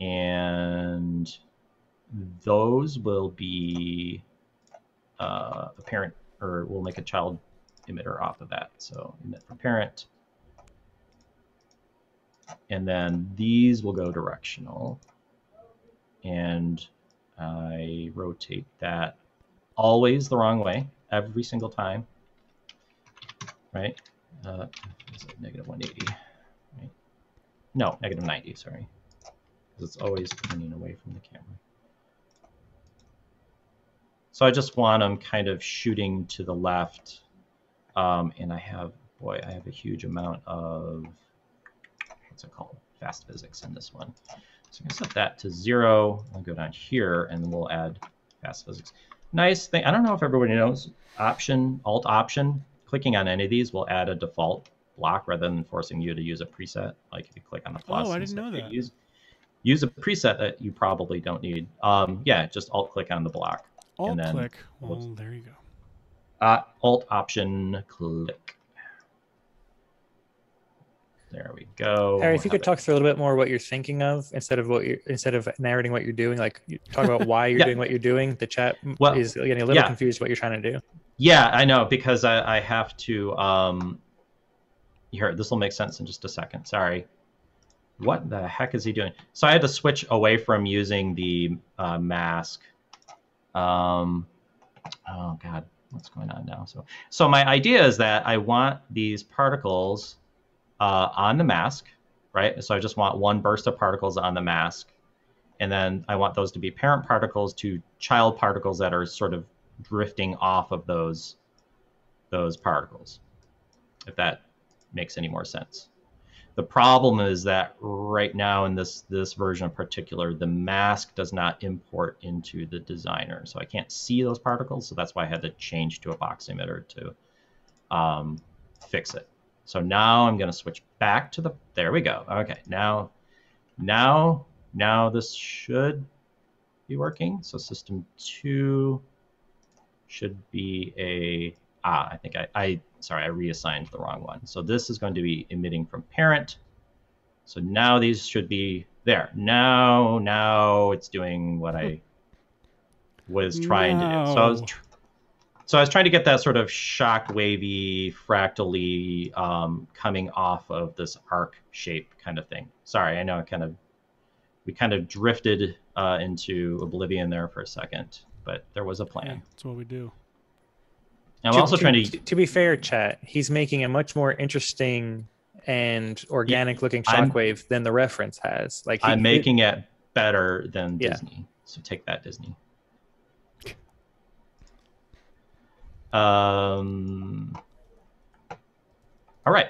and those will be uh, a parent, or we'll make a child emitter off of that. So emit from parent. And then these will go directional. And I rotate that always the wrong way, every single time, right? Uh, is it negative one eighty, right? No, negative ninety, sorry. Because it's always turning away from the camera. So I just want them kind of shooting to the left. Um, and I have, boy, I have a huge amount of, what's it called? Fast physics in this one. So I'm going to set that to zero. I'll go down here and then we'll add fast physics. Nice thing. I don't know if everybody knows, option, alt option, clicking on any of these will add a default block rather than forcing you to use a preset. Like if you click on the plus. Oh, I didn't know that. Use, use a preset that you probably don't need. Um, yeah, just alt click on the block. Alt and then, click. Whoops. Well, there you go. Uh, alt option click. There we go. Harry, if you could talk through a little bit more what you're thinking of instead of what you're, instead of narrating what you're doing, like you talk about why you're yeah. doing what you're doing. The chat well, is getting a little yeah. confused what you're trying to do. Yeah, I know, because I, I have to. Um, here, this will make sense in just a second. Sorry. What the heck is he doing? So I had to switch away from using the uh, mask. Um, oh God, what's going on now? So, so my idea is that I want these particles. Uh, on the mask, right? So I just want one burst of particles on the mask. And then I want those to be parent particles to child particles that are sort of drifting off of those, those particles, if that makes any more sense. The problem is that right now in this, this version in particular, the mask does not import into the designer. So I can't see those particles. So that's why I had to change to a box emitter to um, fix it. So now I'm going to switch back to the, there we go. Okay, now, now, now this should be working. So system two should be a, ah, I think I, I, sorry, I reassigned the wrong one. So this is going to be emitting from parent. So now these should be there. Now, now it's doing what I was trying no. to do. So I was trying. So I was trying to get that sort of shock wavy, fractally um, coming off of this arc shape kind of thing. Sorry, I know I kind of we kind of drifted uh, into oblivion there for a second, but there was a plan. Yeah, that's what we do. I'm to, also to, trying to. To be fair, chat, he's making a much more interesting and organic-looking yeah, shockwave than the reference has. Like he, I'm making he, it better than yeah. Disney. So take that, Disney. Um, all right,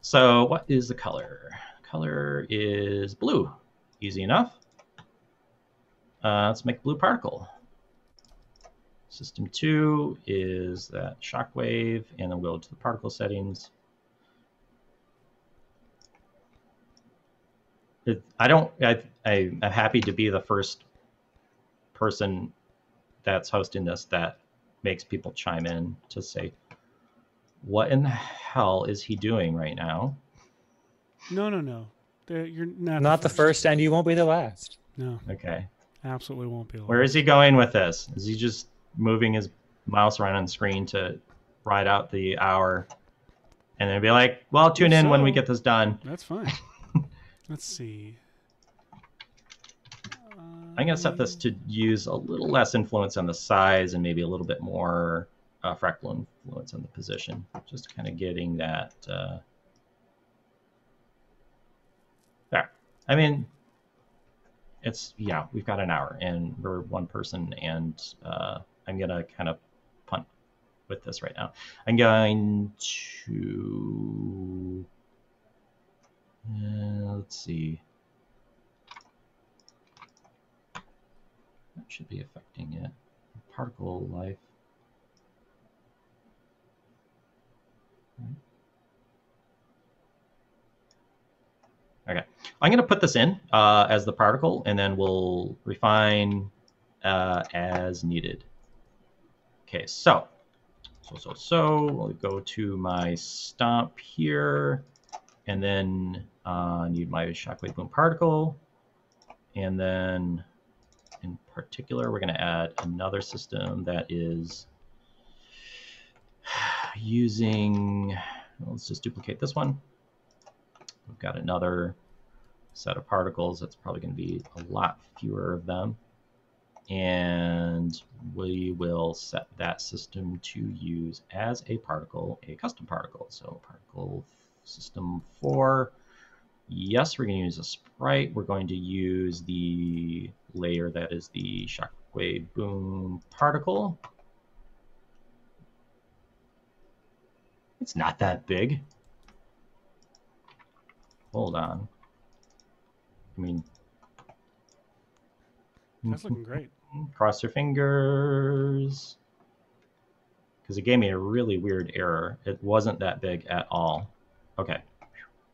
so what is the color? Color is blue, easy enough. Uh, let's make blue particle. System two is that shockwave, and then we'll go to the particle settings. It, I don't, I, I, I'm happy to be the first person that's hosting this that makes people chime in to say, what in the hell is he doing right now? No, no, no. They're, you're not, not the, first. the first, and you won't be the last. No. Okay. Absolutely won't be the last. Where is he going with this? Is he just moving his mouse around on the screen to ride out the hour and then be like, well, tune in so, when we get this done? That's fine. Let's see. I'm going to set this to use a little less influence on the size and maybe a little bit more uh, fractal influence on the position. Just kind of getting that. Uh... There. I mean, it's, yeah, we've got an hour and we're one person, and uh, I'm going to kind of punt with this right now. I'm going to, uh, let's see. That should be affecting it. Particle life. Okay, I'm going to put this in uh, as the particle, and then we'll refine uh, as needed. Okay, so, so, so, so, we'll go to my stomp here, and then I uh, need my shockwave boom particle, and then in particular, we're going to add another system that is using, let's just duplicate this one. We've got another set of particles. That's probably going to be a lot fewer of them. And we will set that system to use as a particle, a custom particle. So particle system four. Yes, we're going to use a sprite. We're going to use the layer that is the shockwave boom particle. It's not that big. Hold on. I mean, that's looking great. Cross your fingers, because it gave me a really weird error. It wasn't that big at all. Okay.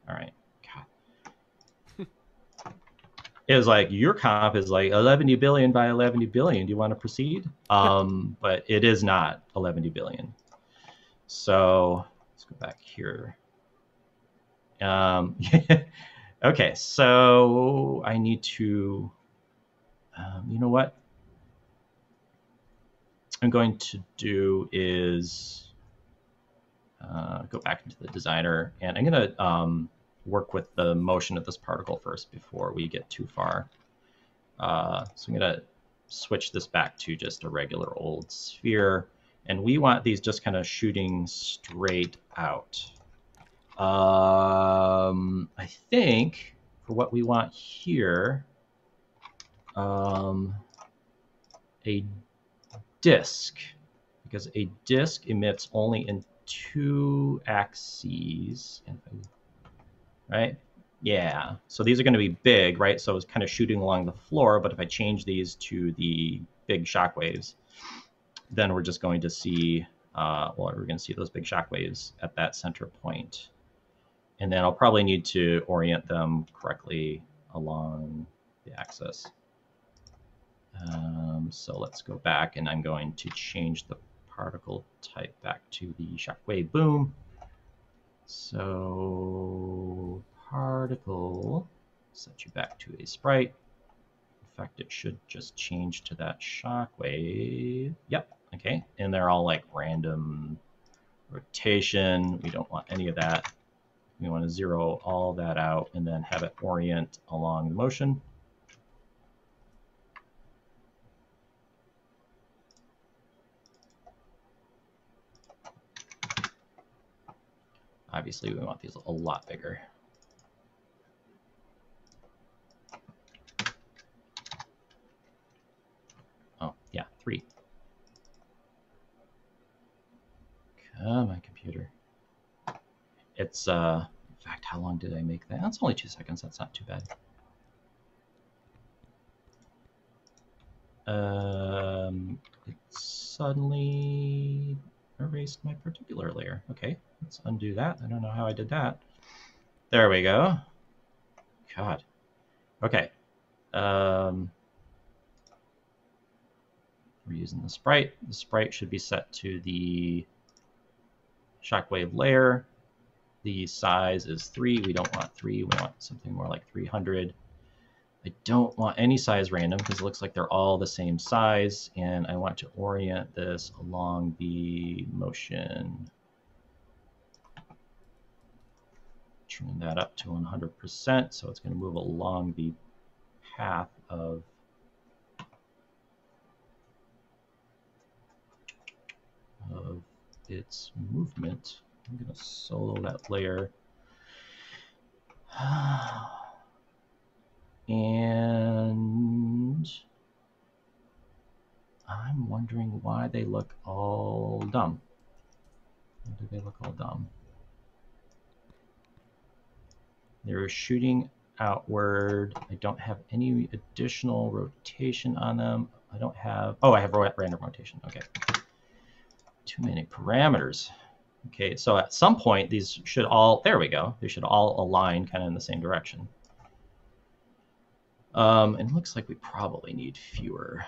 All right. God. It was like your comp is like eleven billion by eleven billion. Do you want to proceed? Um, but it is not eleven billion. So let's go back here. Um, okay, so I need to, um, you know what I'm going to do is uh, go back into the designer, and I'm going to um, work with the motion of this particle first before we get too far. Uh, so I'm going to switch this back to just a regular old sphere, and we want these just kind of shooting straight out. Um, I think for what we want here, um, a disk, because a disk emits only in two axes, right? Yeah. So these are going to be big, right? So it's kind of shooting along the floor, but if I change these to the big shockwaves, then we're just going to see, uh, well, we're going to see those big shockwaves at that center point. And then I'll probably need to orient them correctly along the axis. Um, so let's go back, and I'm going to change the particle type back to the shockwave boom. So particle, set you back to a sprite. In fact, it should just change to that shockwave. Yep. Okay. And they're all like random rotation. We don't want any of that. We want to zero all that out and then have it orient along the motion. Obviously, we want these a lot bigger. Oh, yeah, three. Come on, computer. It's, uh, in fact, how long did I make that? That's only two seconds. That's not too bad. Um, it suddenly erased my particular layer. Okay, let's undo that. I don't know how I did that. There we go. God. Okay. Um, we're using the sprite. The sprite should be set to the shockwave layer. The size is three. We don't want three. We want something more like three hundred. I don't want any size random because it looks like they're all the same size, and I want to orient this along the motion. Turn that up to one hundred percent, so it's going to move along the path of of its movement. I'm going to solo that layer. And I'm wondering why they look all dumb. Why do they look all dumb? They're shooting outward. I don't have any additional rotation on them. I don't have... Oh, I have random rotation. Okay. Too many parameters. Okay, so at some point, these should all, there we go, they should all align kind of in the same direction. Um, and it looks like we probably need fewer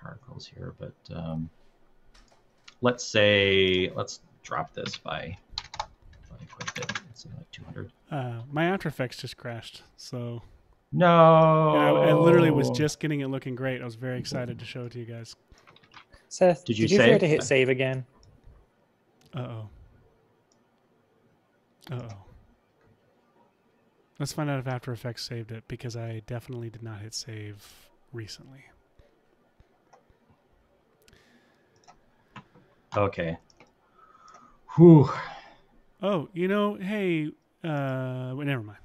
particles here, but um, let's say, let's drop this by, by quite a bit. Let's say like two hundred. Uh, my After Effects just crashed, so. No. I, I literally was just getting it looking great. I was very excited to show it to you guys. Seth, did you, did you forget to hit save again? Uh-oh. Uh-oh. Let's find out if After Effects saved it, because I definitely did not hit save recently. Okay. Whew. Oh, you know, hey, uh, well, never mind.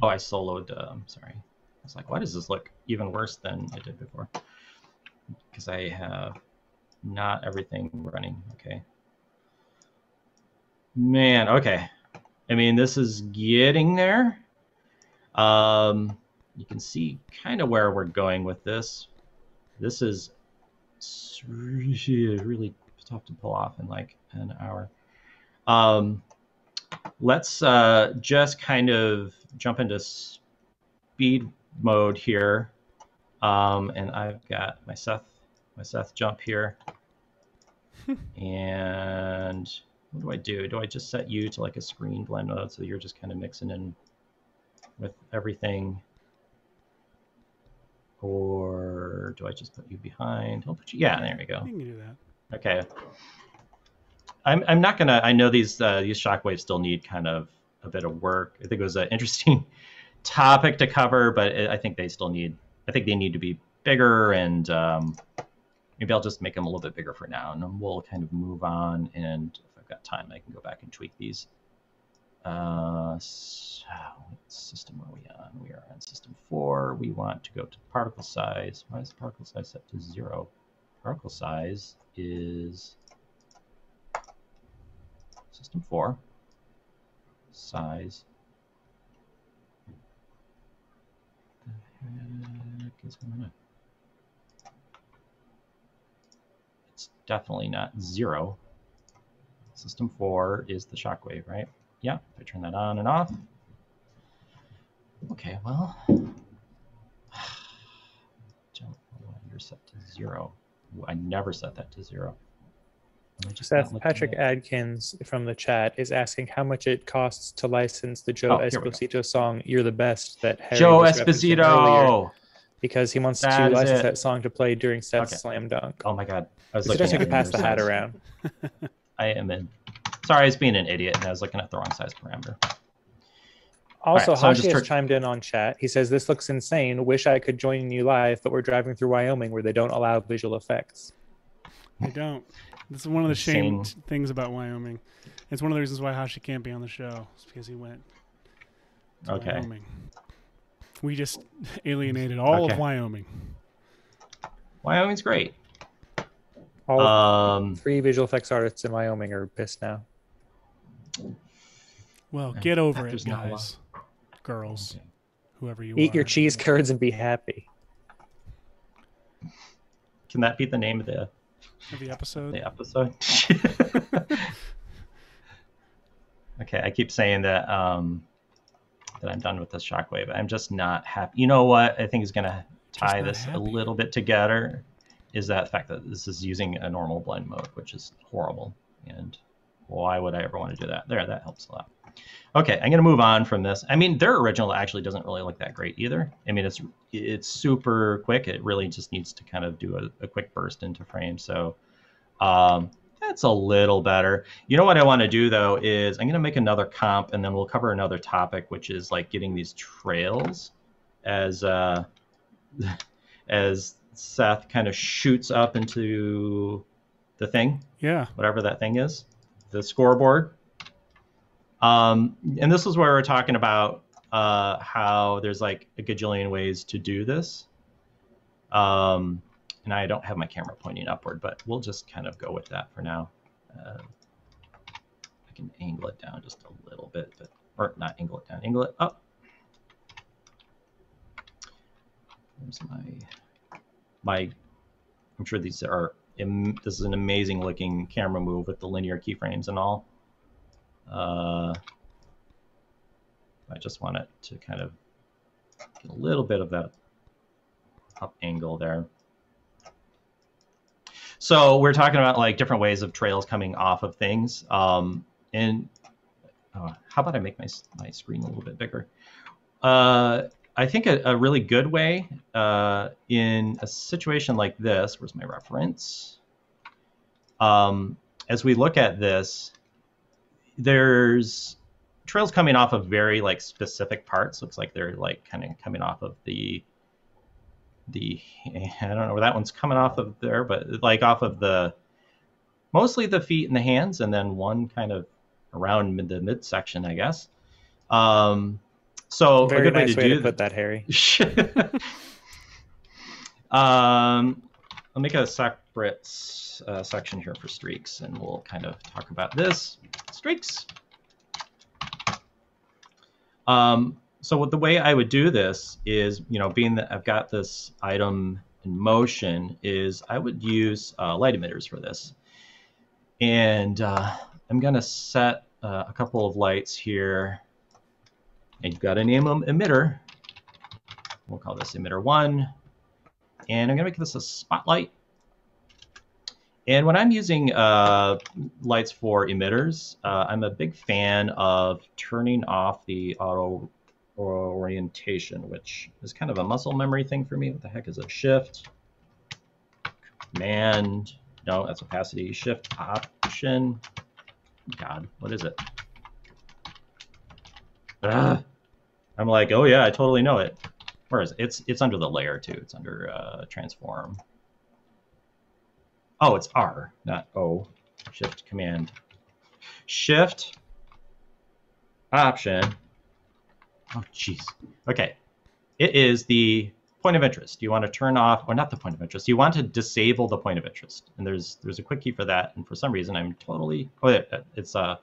Oh, I soloed, uh, I'm sorry. I was like, why does this look even worse than I did before? Because I have not everything running, okay. Man, okay. I mean, this is getting there. Um, you can see kind of where we're going with this. This is really tough to pull off in like an hour. Um, let's uh, just kind of jump into speed mode here. Um, and I've got my Seth, my Seth jump here. And... what do I do? Do I just set you to like a screen blend mode so you're just kind of mixing in with everything? Or do I just put you behind? I'll put you, yeah, there we go. You can do that. Okay. I'm, I'm not going to, I know these, uh, these shockwaves still need kind of a bit of work. I think it was an interesting topic to cover, but I think they still need, I think they need to be bigger, and um, maybe I'll just make them a little bit bigger for now, and then we'll kind of move on, and got time, I can go back and tweak these. Uh, so what system are we on? We are on system four. We want to go to particle size. Why is the particle size set to zero? Particle size is system four. Size. What the heck is going on? It's definitely not zero. System four is the shockwave, right? Yeah, if I turn that on and off. Okay, well, you're set to zero. I never set that to zero. Seth, Patrick Adkins from the chat is asking how much it costs to license the Joe oh, Esposito song, You're the Best, that Harry Joe Esposito! Earlier, because he wants that to license it. that song to play during Seth's okay. slam dunk. Oh my God. I was looking at you could pass the hat around. I am in. Sorry, I was being an idiot, and I was looking at the wrong size parameter. Also, right, so Hashi has chimed in on chat. He says, this looks insane. Wish I could join you live, but we're driving through Wyoming where they don't allow visual effects. They don't. This is one of the insane. shamed things about Wyoming. It's one of the reasons why Hashi can't be on the show. It's because he went to okay. Wyoming. We just alienated all okay. of Wyoming. Wyoming's great. All um, three visual effects artists in Wyoming are pissed now. Well, get over it, guys, girls, okay. whoever you Eat are. Eat your cheese curds and be happy. Can that be the name of the, of the episode? The episode. Okay, I keep saying that um, that I'm done with this shockwave. I'm just not happy. You know what I think is going to tie this happy. a little bit together? Is that fact that this is using a normal blend mode, which is horrible. And why would I ever want to do that? There, that helps a lot. Okay, I'm going to move on from this. I mean, their original actually doesn't really look that great either. I mean, it's it's super quick. It really just needs to kind of do a, a quick burst into frame. So um, that's a little better. You know what I want to do, though, is I'm going to make another comp, and then we'll cover another topic, which is like getting these trails as uh, as... Seth kind of shoots up into the thing. Yeah. Whatever that thing is. The scoreboard. Um, and this is where we're talking about uh, how there's like a gajillion ways to do this. Um, and I don't have my camera pointing upward, but we'll just kind of go with that for now. Uh, I can angle it down just a little bit, but, or not angle it down, angle it up. There's my... My, I'm sure these are, this is an amazing looking camera move with the linear keyframes and all. Uh, I I just want it to kind of get a little bit of that up angle there. So we're talking about like different ways of trails coming off of things. Um, and oh, how about I make my, my screen a little bit bigger? Uh, I think a, a really good way uh, in a situation like this, where's my reference? Um, as we look at this, there's trails coming off of very like specific parts. Looks like they're like kind of coming off of the the I don't know where that one's coming off of there, but like off of the mostly the feet and the hands, and then one kind of around mid, the midsection, I guess. Um, so very a good nice way to, way do to put that, Harry. um, I'll make a separate uh, section here for streaks, and we'll kind of talk about this streaks. Um, so what the way I would do this is, you know, being that I've got this item in motion, is I would use uh, light emitters for this. And uh, I'm going to set uh, a couple of lights here. And you've got to name them emitter. We'll call this emitter one. And I'm going to make this a spotlight. And when I'm using uh, lights for emitters, uh, I'm a big fan of turning off the auto orientation, which is kind of a muscle memory thing for me. What the heck is it? Shift, Command, no, that's opacity, Shift, Option. God, what is it? Ugh. I'm like, oh yeah, I totally know it. Where is it? It's, it's under the layer too. It's under uh, Transform. Oh, it's R, not O. Shift, Command. Shift, Option. Oh, jeez. OK. It is the point of interest. You want to turn off, or not the point of interest. You want to disable the point of interest. And there's there's a quick key for that. And for some reason, I'm totally, oh, it's, uh,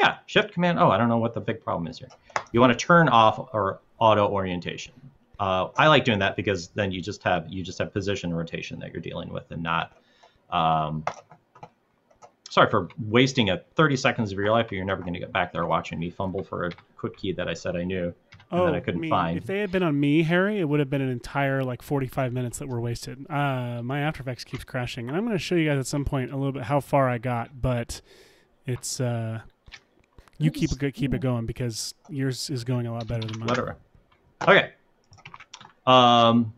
yeah, Shift, Command. Oh, I don't know what the big problem is here. You want to turn off or auto orientation. Uh, I like doing that because then you just have, you just have position rotation that you're dealing with, and not, Um, sorry for wasting a thirty seconds of your life. You're never going to get back there watching me fumble for a quick key that I said I knew and oh, that I couldn't me. find. If they had been on me, Harry, it would have been an entire like forty-five minutes that were wasted. Uh, my After Effects keeps crashing, and I'm going to show you guys at some point a little bit how far I got, but it's uh, you keep it keep it going because yours is going a lot better than mine. Whatever. Okay. Um.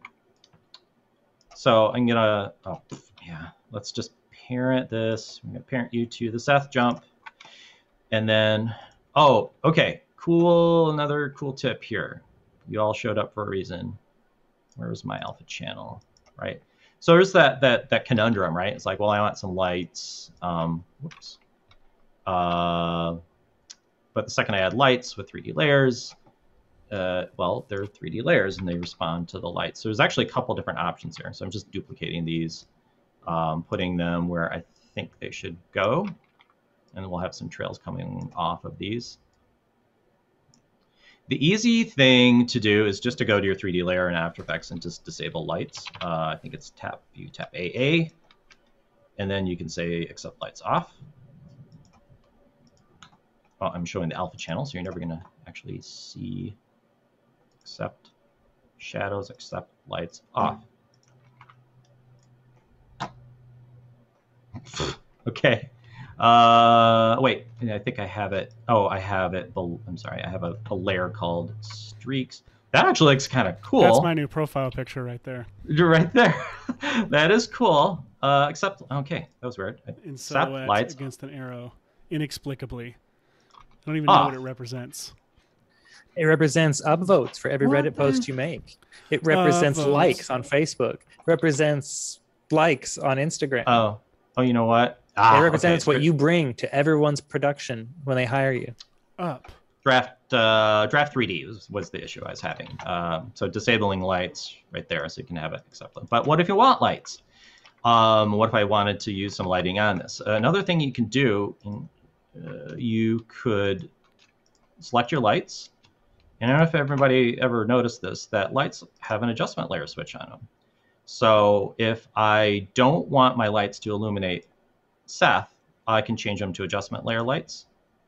So I'm gonna. Oh, yeah. Let's just parent this. I'm going to parent you to the Seth jump. And then, oh, OK, cool. Another cool tip here. You all showed up for a reason. Where was my alpha channel, right? So there's that that that conundrum, right? It's like, well, I want some lights. Um, whoops. Uh, but the second I add lights with three D layers, uh, well, they're three D layers, and they respond to the lights. So there's actually a couple different options here. So I'm just duplicating these. Um, putting them where I think they should go. And we'll have some trails coming off of these. The easy thing to do is just to go to your three D layer in After Effects and just disable lights. Uh, I think it's tap, you tap A A. And then you can say accept lights off. Well, I'm showing the alpha channel, so you're never going to actually see accept shadows, accept lights off. Okay. Uh, wait, I think I have it. Oh, I have it. I'm sorry. I have a, a layer called streaks. That actually looks kind of cool. That's my new profile picture right there. Right there. That is cool. Uh, except, okay, that was weird. In silhouette lights against an arrow, inexplicably. I don't even know oh. what it represents. It represents upvotes for every what Reddit the? post you make. It represents upvotes. likes on Facebook. It represents likes on Instagram. Oh. Oh, you know what? Ah, it represents okay. what you bring to everyone's production when they hire you. Up. Draft uh, draft three D was, was the issue I was having. Um, so disabling lights right there, so you can have it accept them. But what if you want lights? Um, what if I wanted to use some lighting on this? Another thing you can do, uh, you could select your lights. And I don't know if everybody ever noticed this, that lights have an adjustment layer switch on them. So if I don't want my lights to illuminate Seth, I can change them to adjustment layer lights,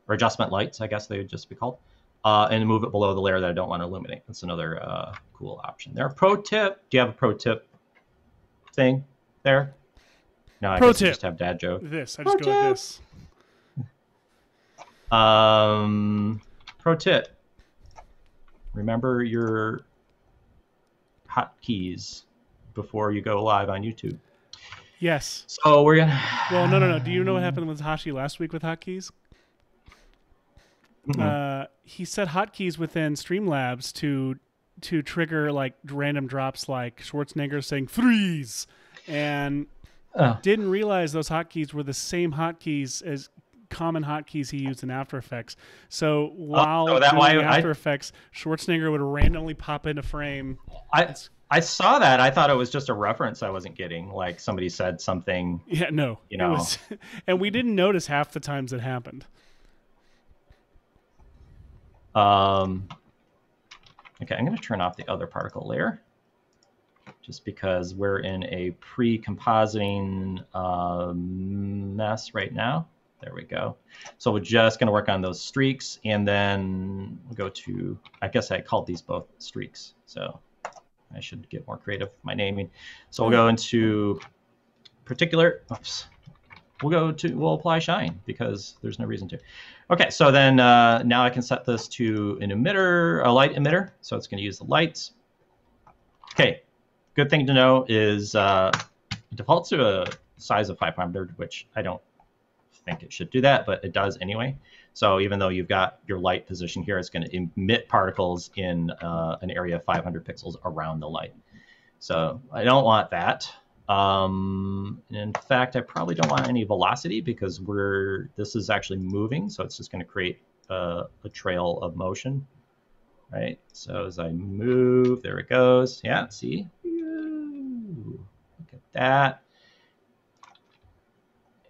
or adjustment lights, I guess they would just be called. uh, and move it below the layer that I don't want to illuminate. That's another uh, cool option there. Pro tip. Do you have a pro tip thing there? No, I pro guess tip. I just have dad joke. This. I just pro go tip. With this. Um, pro tip. Remember your hotkeys before you go live on YouTube. Yes. So we're gonna. Well, no, no, no. Do you know what happened with Hashi last week with hotkeys? Mm-hmm. Uh, he set hotkeys within Streamlabs to to trigger like random drops, like Schwarzenegger saying "freeze," and oh. didn't realize those hotkeys were the same hotkeys as common hotkeys he used in After Effects. So while oh, so doing After I, Effects, Schwarzenegger would randomly pop into frame. I I saw that. I thought it was just a reference I wasn't getting. Like somebody said something. Yeah, no, you know, was, and we didn't notice half the times it happened. Um. Okay, I'm going to turn off the other particle layer, just because we're in a pre-compositing uh, mess right now. There we go. So we're just going to work on those streaks, and then we'll go to, I guess I called these both streaks, so I should get more creative with my naming. So we'll go into particular, oops, we'll go to, we'll apply shine because there's no reason to. Okay, so then uh, now I can set this to an emitter, a light emitter, so it's going to use the lights. Okay, good thing to know is uh, it defaults to a size of five hundred, which I don't think it should do that, but it does anyway. So even though you've got your light position here, it's going to emit particles in uh, an area of five hundred pixels around the light. So I don't want that. Um, in fact, I probably don't want any velocity because we're this is actually moving, so it's just going to create a, a trail of motion, right? So as I move, there it goes. Yeah, see? Ooh, look at that.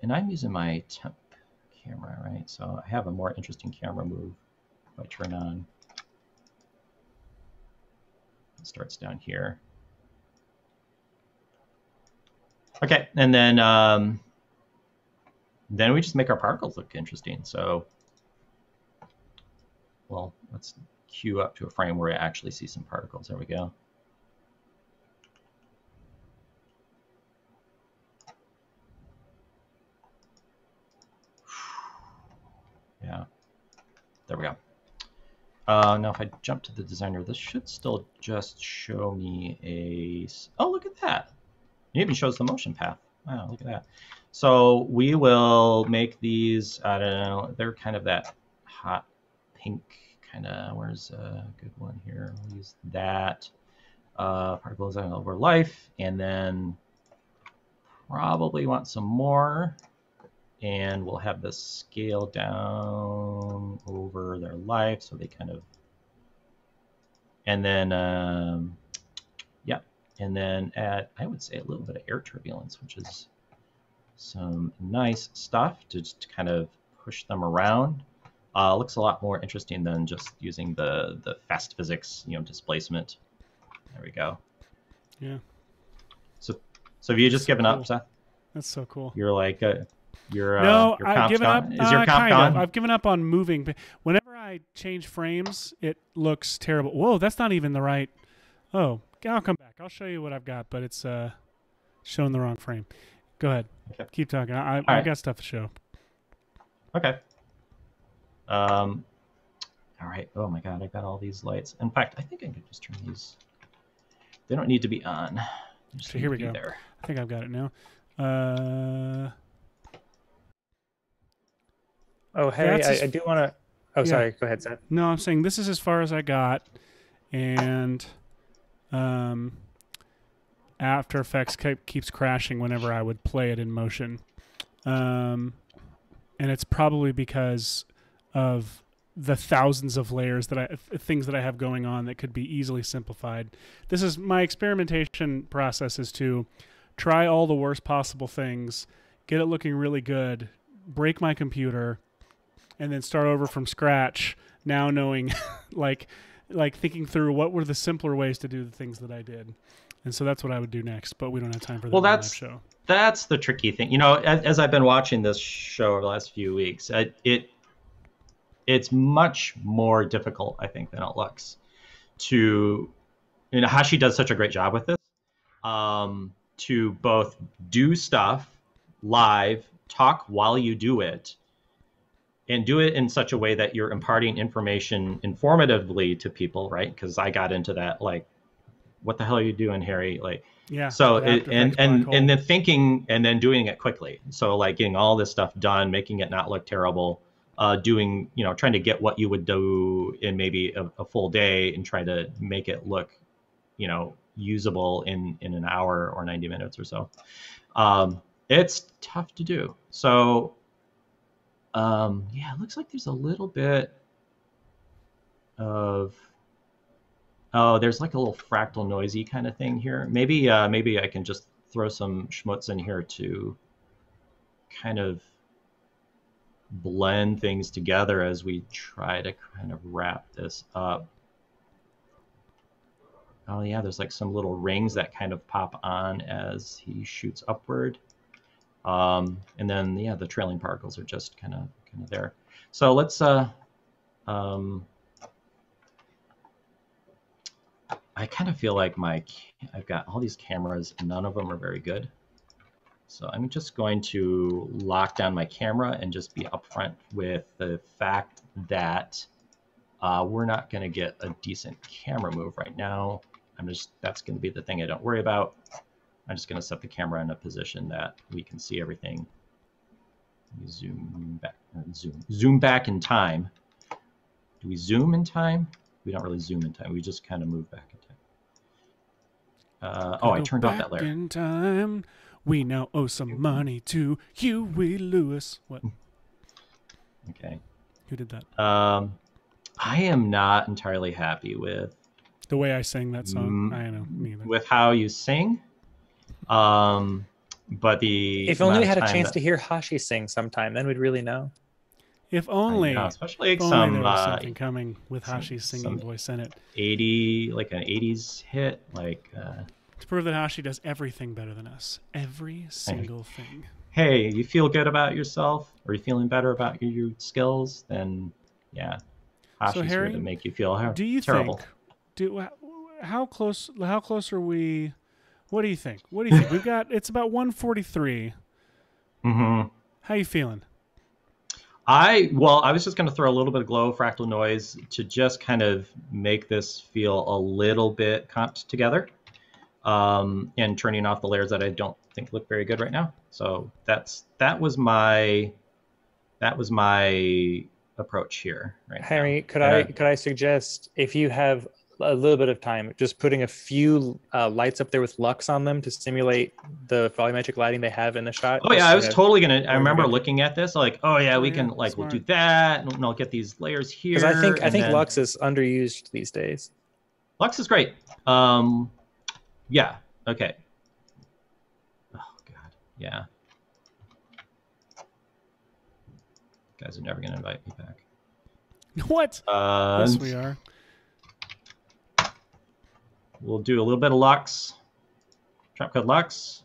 And I'm using my temp camera, right? So I have a more interesting camera move if I turn on. It starts down here. Okay, and then um, then we just make our particles look interesting. So, well, let's queue up to a frame where I actually see some particles. There we go. Yeah, there we go. Uh, now if I jump to the designer, this should still just show me a... Oh, look at that. It even shows the motion path. Wow, look at that. So we will make these, I don't know, they're kind of that hot pink kind of... Where's a good one here? We'll use that. Uh, particles over life. And then probably want some more. And we'll have this scale down over their life, so they kind of, and then, um, yeah, and then add, I would say, a little bit of air turbulence, which is some nice stuff to just kind of push them around. Uh, looks a lot more interesting than just using the the fast physics, you know, displacement. There we go. Yeah. So, so have you just given up, Seth? That's so cool. You're like. A, Your, no, uh, your I've given gone. up. Is your uh, comp gone? I've given up on moving. But whenever I change frames, it looks terrible. Whoa, that's not even the right. Oh, I'll come back. I'll show you what I've got, but it's uh, showing the wrong frame. Go ahead. Okay. Keep talking. I, I've right. got stuff to show. Okay. Um. All right. Oh my God, I've got all these lights. In fact, I think I could just turn these. They don't need to be on. So here we go. There. I think I've got it now. Uh. Oh, Harry, I, I do want to... Oh, yeah. Sorry. Go ahead, Seth. No, I'm saying this is as far as I got. And um, After Effects kept, keeps crashing whenever I would play it in motion. Um, and it's probably because of the thousands of layers that I things that I have going on that could be easily simplified. This is my experimentation process is to try all the worst possible things, get it looking really good, break my computer... and then start over from scratch, now knowing, like, like thinking through what were the simpler ways to do the things that I did. And so that's what I would do next, but we don't have time for that well, that's, show. That's the tricky thing. You know, as, as I've been watching this show over the last few weeks, I, it it's much more difficult, I think, than it looks. To, and Hashi does such a great job with this, um, to both do stuff live, talk while you do it, and do it in such a way that you're imparting information informatively to people, right? Because I got into that, like, what the hell are you doing, Harry? Like, yeah. So it, and and and then thinking and then doing it quickly. So like getting all this stuff done, making it not look terrible, uh, doing, you know, trying to get what you would do in maybe a, a full day and try to make it look, you know, usable in in an hour or ninety minutes or so. Um, it's tough to do. So um, yeah, it looks like there's a little bit of. Oh, there's like a little fractal noisy kind of thing here. Maybe uh, maybe I can just throw some schmutz in here to kind of blend things together as we try to kind of wrap this up. Oh yeah, there's like some little rings that kind of pop on as he shoots upward. Um, and then yeah, the trailing particles are just kind of kind of there. So let's. Uh, um, I kind of feel like my I've got all these cameras, none of them are very good. So I'm just going to lock down my camera and just be upfront with the fact that uh, we're not going to get a decent camera move right now. I'm just, that's going to be the thing I don't worry about. I'm just going to set the camera in a position that we can see everything. Let me zoom back, zoom, zoom back in time. Do we zoom in time? We don't really zoom in time. We just kind of move back in time. Uh, oh, I turned off that layer. In time, we now owe some money to Huey Lewis. What? Okay. Who did that? Um, I am not entirely happy with the way I sang that song. Mm, I know, me either. With how you sing. Um, but the if only we had a chance that... to hear Hashi sing sometime, then we'd really know. If only, know, especially if some, only there was something uh, coming with Hashi's singing voice in it. Eighty, like an eighties hit, like. Uh, to prove that Hashi does everything better than us, every single hey. thing. Hey, you feel good about yourself? Are you feeling better about your, your skills? Then, yeah, Hashi's so Harry, here to make you feel how, do you terrible. Think, do how close? How close are we? What do you think? What do you think? We've got it's about one forty-three. Mm-hmm. How you feeling? I, well, I was just going to throw a little bit of glow, fractal noise to just kind of make this feel a little bit comped together, um, and turning off the layers that I don't think look very good right now. So that's, that was my, that was my approach here. Right, Harry, now. could uh, I, could I suggest if you have a little bit of time, just putting a few uh, lights up there with Lux on them to simulate the volumetric lighting they have in the shot. Oh yeah, I was totally gonna. I remember looking at this, like, oh yeah, we can like we'll do that, and I'll get these layers here. Because I think I think Lux is underused these days. Lux is great. Um, yeah. Okay. Oh god. Yeah. You guys are never gonna invite me back. What? Uh, yes, we are. We'll do a little bit of Lux, Trapcode Lux.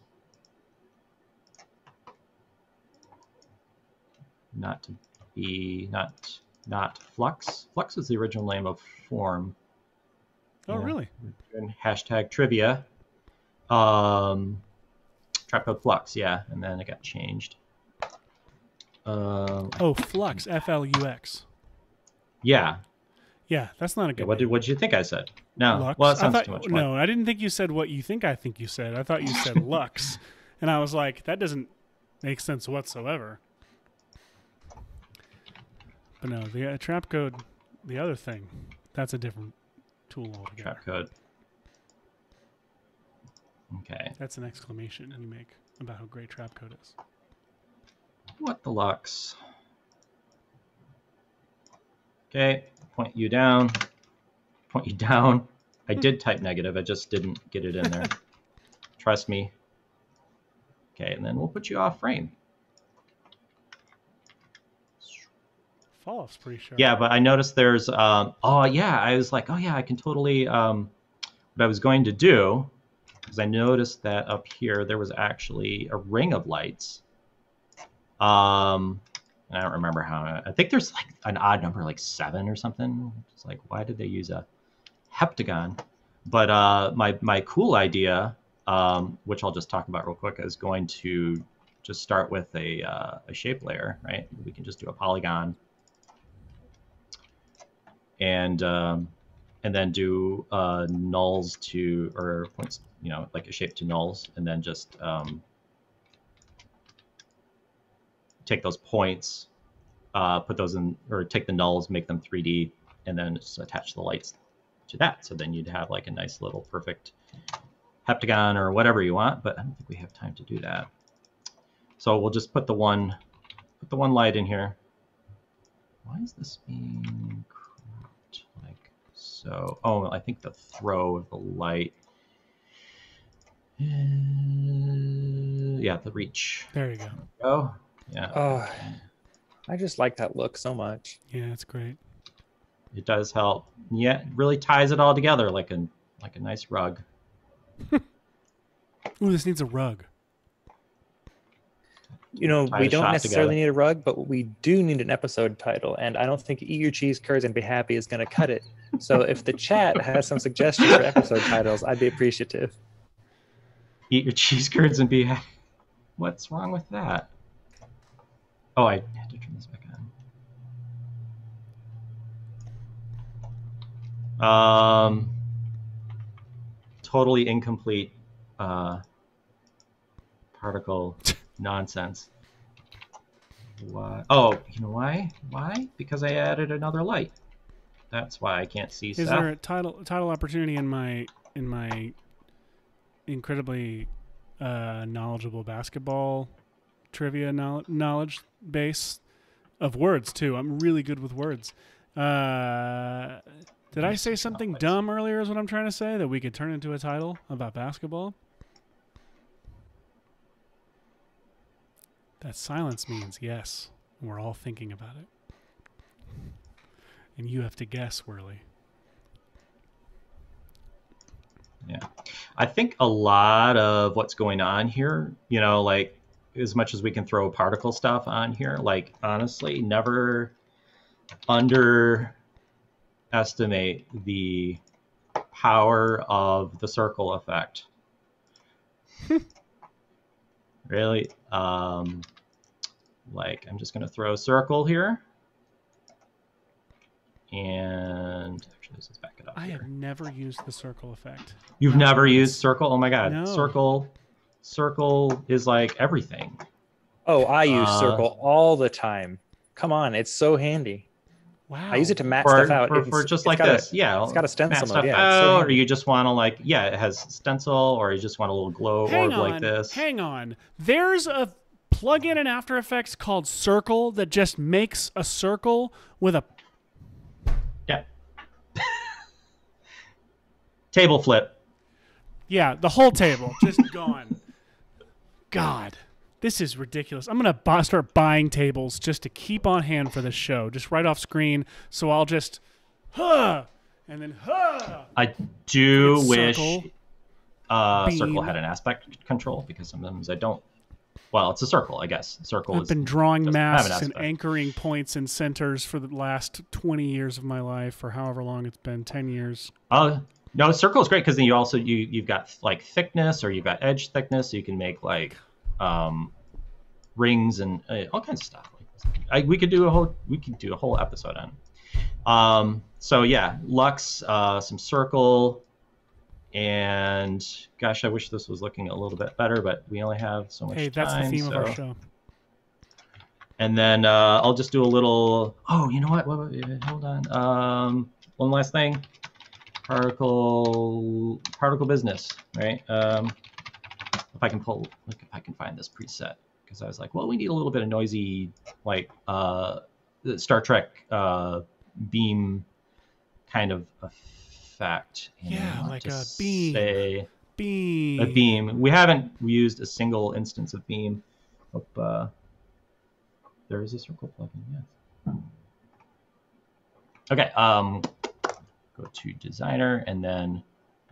Not to be, not, not Flux. Flux is the original name of Form. Oh, yeah. Really? We're doing hashtag trivia. Um, Trapcode Flux, yeah, and then it got changed. Um, oh, Flux, F L U X. Yeah. Yeah, that's not a good. What did what did you think I said? No, Lux. Well, it sounds thought, too much. Fun. No, I didn't think you said what you think I think you said. I thought you said Lux, and I was like, that doesn't make sense whatsoever. But no, the uh, trap code, the other thing, that's a different tool altogether. Trap code. Okay. That's an exclamation you make about how great trap code is. What the Lux? Okay. Point you down, point you down. I did type negative. I just didn't get it in there. Trust me. Okay, and then we'll put you off frame. Fall off's pretty sharp. Yeah, but I noticed there's, um, oh yeah, I was like, oh yeah, I can totally, um, what I was going to do, because I noticed that up here, there was actually a ring of lights. Um, And I don't remember how, I think there's like an odd number, like seven or something. It's like, why did they use a heptagon? But uh, my, my cool idea, um, which I'll just talk about real quick, is going to just start with a, uh, a shape layer, right? We can just do a polygon and, um, and then do uh, nulls to, or points, you know, like a shape to nulls, and then just um, take those points, uh, put those in, or take the nulls, make them three D, and then just attach the lights to that. So then you'd have like a nice little perfect heptagon or whatever you want, but I don't think we have time to do that. So we'll just put the one, put the one light in here. Why is this being cropped like so? Oh, I think the throw of the light. Uh, yeah, the reach. There you go. There we go. Yeah. Oh, I just like that look so much. Yeah, it's great. It does help. Yeah, it really ties it all together like a like a nice rug. Ooh, this needs a rug. You know, we don't necessarily need a rug, but we do need an episode title. And I don't think Eat Your Cheese Curds and Be Happy is going to cut it. So if the chat has some suggestions for episode titles, I'd be appreciative. Eat Your Cheese Curds and Be Happy. What's wrong with that? Oh, I had to turn this back on. Um, totally incomplete uh, particle... nonsense. Why? Oh, you know why? Why? Because I added another light. That's why I can't see stuff. Is there a title title opportunity in my in my incredibly uh, knowledgeable basketball trivia knowledge base of words too? I'm really good with words. Uh, did I say something dumb earlier? Is what I'm trying to say, that we could turn into a title about basketball? That silence means yes. We're all thinking about it. And you have to guess, Worley. Yeah. I think a lot of what's going on here, you know, like as much as we can throw particle stuff on here, like honestly, never underestimate the power of the circle effect. Really? Um, like, I'm just going to throw a circle here. And actually, let's just back it up. I here. have never used the circle effect. You've no. never used circle? Oh, my God. No. Circle circle is like everything. Oh, I use uh, circle all the time. Come on. It's so handy. Wow. I use it to map for, stuff out. For, for just like this. A, yeah. It's got a stencil. Stuff yeah, out, so or you just want to like, yeah, it has stencil, or you just want a little glow hang orb on, like this. Hang on. There's a plug-in in After Effects called Circle that just makes a circle with a... Yeah. Table flip. Yeah, the whole table. Just gone. God. This is ridiculous. I'm going to start buying tables just to keep on hand for this show, just right off screen. So I'll just, huh, and then, huh. I do wish circle, uh, circle had an aspect control, because sometimes I don't. Well, it's a circle, I guess. Circle I've is, been drawing masks and anchoring points and centers for the last twenty years of my life, or however long it's been, ten years. Uh, no, circle is great because then you also, you, you've got like thickness, or you've got edge thickness, so you can make like... Um, rings and uh, all kinds of stuff. Like this. I, we could do a whole we could do a whole episode on it. Um, so yeah, Lux, uh, some circle, and gosh, I wish this was looking a little bit better, but we only have so much hey, time. Hey, that's the theme so. of our show. And then uh, I'll just do a little. Oh, you know what? what, what hold on. Um, one last thing. Particle particle business, right? Um, If I can pull, look if I can find this preset, because I was like, well, we need a little bit of noisy, like uh, Star Trek uh, beam kind of effect. And yeah, like a beam. Beam. A beam. We haven't used a single instance of beam. Hope uh, there is a circle plugin. Yes. Yeah. Okay. Um, go to designer and then.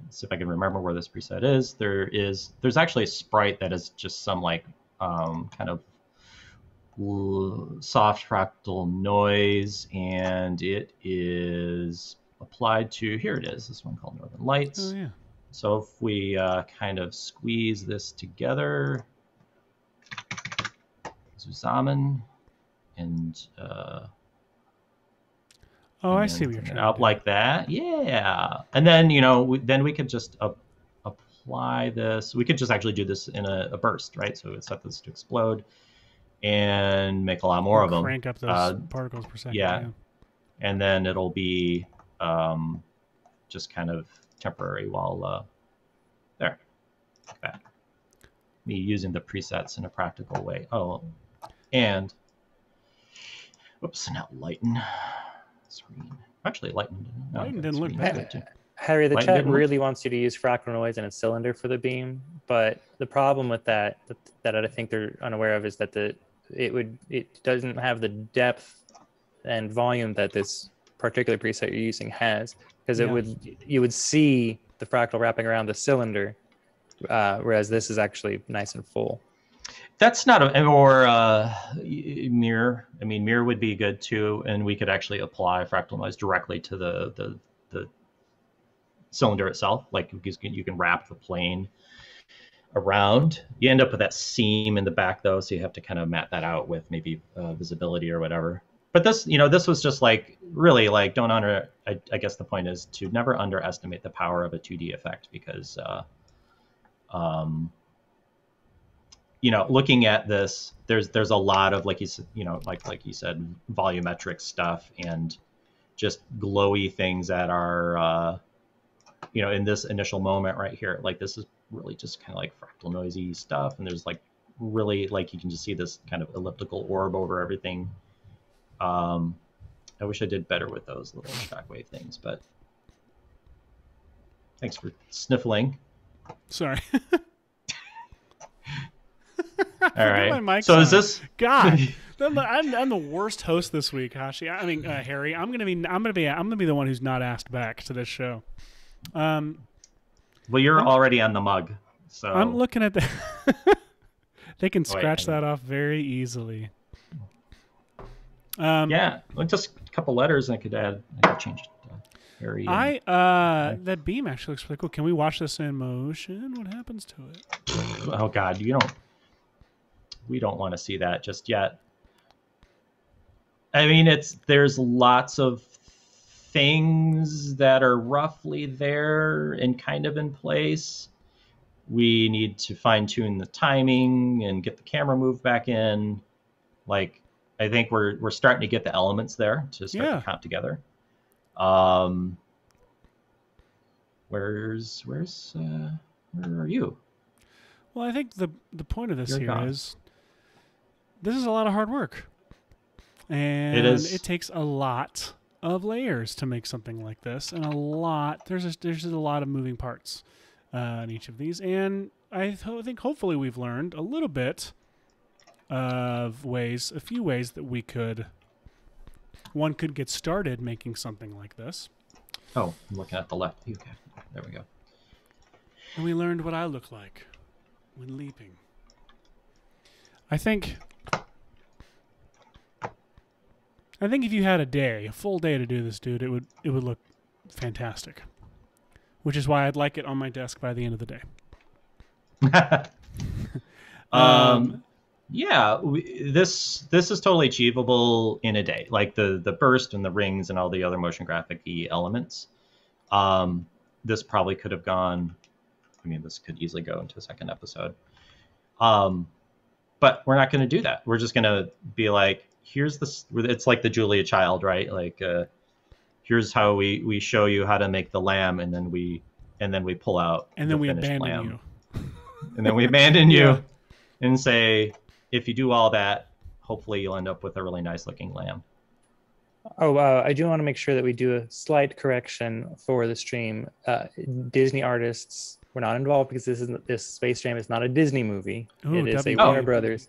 Let's see if I can remember where this preset is. There is, there's actually a sprite that is just some like um, kind of soft fractal noise, and it is applied to, here it is, this one called Northern Lights. Oh, yeah. So if we uh, kind of squeeze this together, zusammen, and uh, oh, and I see what you're trying out to do. Like that, yeah. And then you know, we, then we could just uh, apply this. We could just actually do this in a, a burst, right? So we set this to explode and make a lot more we'll of them. Crank up those uh, particles per second. Yeah, yeah. And then it'll be um, just kind of temporary while uh, there, like that. Me using the presets in a practical way. Oh, and oops, now lighten screen. Actually, lighten didn't, no, lighten didn't look bad. Good Harry, the lighten chat really look... wants you to use fractal noise and its cylinder for the beam, but the problem with that, that that I think they're unaware of, is that the it would it doesn't have the depth and volume that this particular preset you're using has, because it yeah. would you would see the fractal wrapping around the cylinder, uh, whereas this is actually nice and full. That's not a or uh, mirror. I mean, mirror would be good too, and we could actually apply fractal noise directly to the the, the cylinder itself. Like you can wrap the plane around. You end up with that seam in the back though, so you have to kind of mat that out with maybe uh, visibility or whatever. But this, you know, this was just like really like don't under. I, I guess the point is to never underestimate the power of a two D effect, because, uh, um, you know, looking at this, there's there's a lot of like you you know like like you said, volumetric stuff and just glowy things that are, uh, you know, in this initial moment right here. Like this is really just kind of like fractal noisy stuff, and there's like really like you can just see this kind of elliptical orb over everything. Um, I wish I did better with those little shockwave things, but thanks for sniffling. Sorry. All right. My so on. Is this God? I'm, I'm, I'm the worst host this week, Hashi. I mean, uh, Harry. I'm gonna be. I'm gonna be. I'm gonna be the one who's not asked back to this show. Um. Well, you're I'm, already on the mug, so I'm looking at the. They can scratch oh, wait, that off very easily. Um, yeah, just a couple letters, and I could add. I could change it. Harry. I uh, okay. That beam actually looks pretty cool. Can we watch this in motion? What happens to it? Oh God, you don't. We don't want to see that just yet. I mean, it's there's lots of things that are roughly there and kind of in place. We need to fine tune the timing and get the camera moved back in, like. I think we're we're starting to get the elements there to start yeah. to count together. Um, where's where's uh, where are you? Well, I think the the point of this You're here gone. is this is a lot of hard work, and it, is. it takes a lot of layers to make something like this, and a lot there's a, there's a lot of moving parts uh, in each of these, and I th think hopefully we've learned a little bit. Of ways, a few ways that we could, one could get started making something like this. Oh, I'm looking at the left. Okay, there we go. And we learned what I look like when leaping. I think, I think if you had a day, a full day to do this, dude, it would it would look fantastic. Which is why I'd like it on my desk by the end of the day. um. um Yeah, we, this this is totally achievable in a day. Like the the burst and the rings and all the other motion graphic-y elements. Um, this probably could have gone. I mean, this could easily go into a second episode. Um, but we're not going to do that. We're just going to be like, here's this. It's like the Julia Child, right? Like, uh, here's how we we show you how to make the lamb, and then we and then we pull out and then the we abandon lamb. you, and then we abandon yeah. you, and say. If you do all that, hopefully you'll end up with a really nice looking lamb. Oh, uh, I do want to make sure that we do a slight correction for the stream. Uh, Disney artists were not involved because this isn't this Space Jam is not a Disney movie. Ooh, it is w a oh. Warner Brothers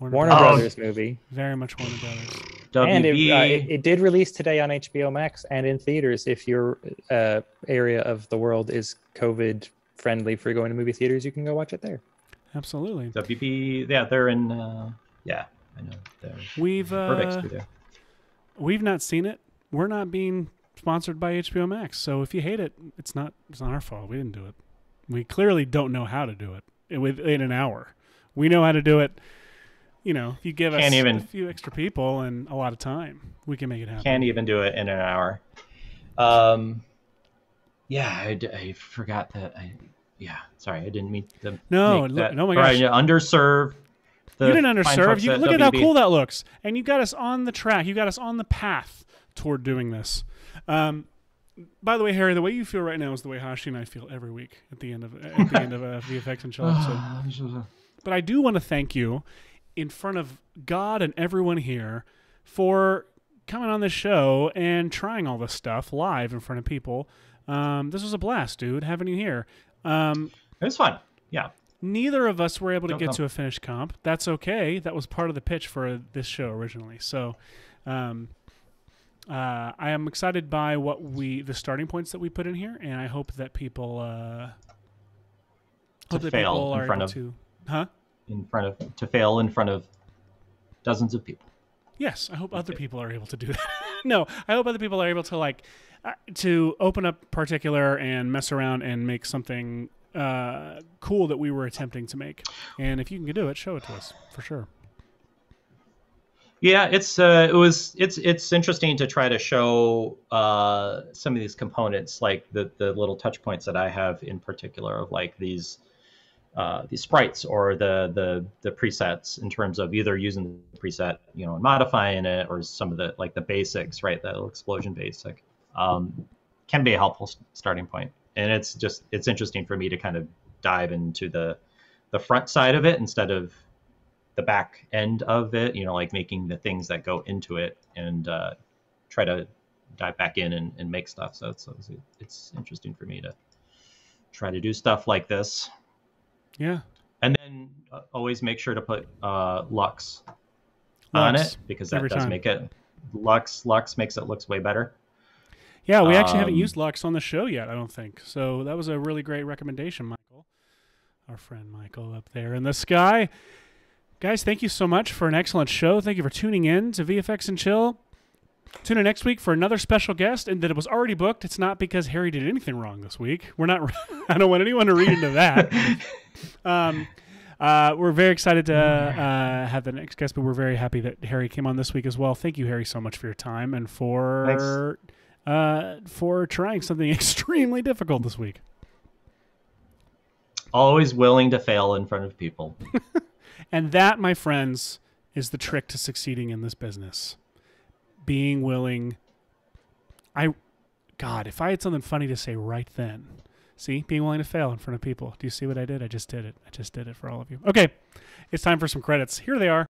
Warner, Warner oh. Brothers movie. Very much Warner Brothers. W and it, uh, it, it did release today on H B O Max and in theaters. If your uh, area of the world is COVID friendly for going to movie theaters, you can go watch it there. Absolutely. W B, yeah, they're in, uh, yeah, I know there's we've uh, there. We've not seen it. We're not being sponsored by H B O Max, so if you hate it, it's not it's not our fault. We didn't do it. We clearly don't know how to do it within an hour. We know how to do it. You know, if you give can't us even, a few extra people and a lot of time, we can make it happen. Can't even do it in an hour. Um, yeah, I, I forgot that. I yeah, sorry, I didn't mean to. No, make that, no, my gosh, or I underserved. You didn't underserve. You, look at, at how cool that looks, and you got us on the track. You got us on the path toward doing this. Um, by the way, Harry, the way you feel right now is the way Hashi and I feel every week at the end of at the end of a V F X and Chill episode. But I do want to thank you in front of God and everyone here for coming on this show and trying all this stuff live in front of people. Um, this was a blast, dude, having you here. Um, it was fun. Yeah. Neither of us were able to Don't get come. to a finished comp. That's okay. That was part of the pitch for this show originally. So um, uh, I am excited by what we, the starting points that we put in here. And I hope that people, uh, hope that fail people in are front able of to, huh? in front of to fail in front of dozens of people. Yes, I hope other people are able to do that. No, I hope other people are able to like uh, to open up Particular and mess around and make something uh, cool that we were attempting to make. And if you can do it, show it to us for sure. Yeah, it's uh, it was it's it's interesting to try to show uh, some of these components, like the the little touch points that I have in particular of like these. Uh, the sprites or the, the the presets in terms of either using the preset, you know, and modifying it, or some of the like the basics, right? That little explosion basic um, can be a helpful starting point. And it's just it's interesting for me to kind of dive into the the front side of it instead of the back end of it. You know, like making the things that go into it and uh, try to dive back in and, and make stuff. So it's it's interesting for me to try to do stuff like this. Yeah, and then uh, always make sure to put uh, Lux, Lux on it, because that does time. make it Lux. Lux makes it looks way better. Yeah, we um, actually haven't used Lux on the show yet, I don't think. So that was a really great recommendation, Michael, our friend Michael up there in the sky. Guys, thank you so much for an excellent show. Thank you for tuning in to V F X and Chill. Tune in next week for another special guest, and that it was already booked. It's not because Harry did anything wrong this week. We're not. I don't want anyone to read into that. um, uh, we're very excited to uh, have the next guest, but we're very happy that Harry came on this week as well. Thank you, Harry, so much for your time and for uh, for trying something extremely difficult this week. Always willing to fail in front of people, and that, my friends, is the trick to succeeding in this business. Being willing, I, God, if I had something funny to say right then, see, being willing to fail in front of people. Do you see what I did? I just did it. I just did it for all of you. Okay, it's time for some credits. Here they are.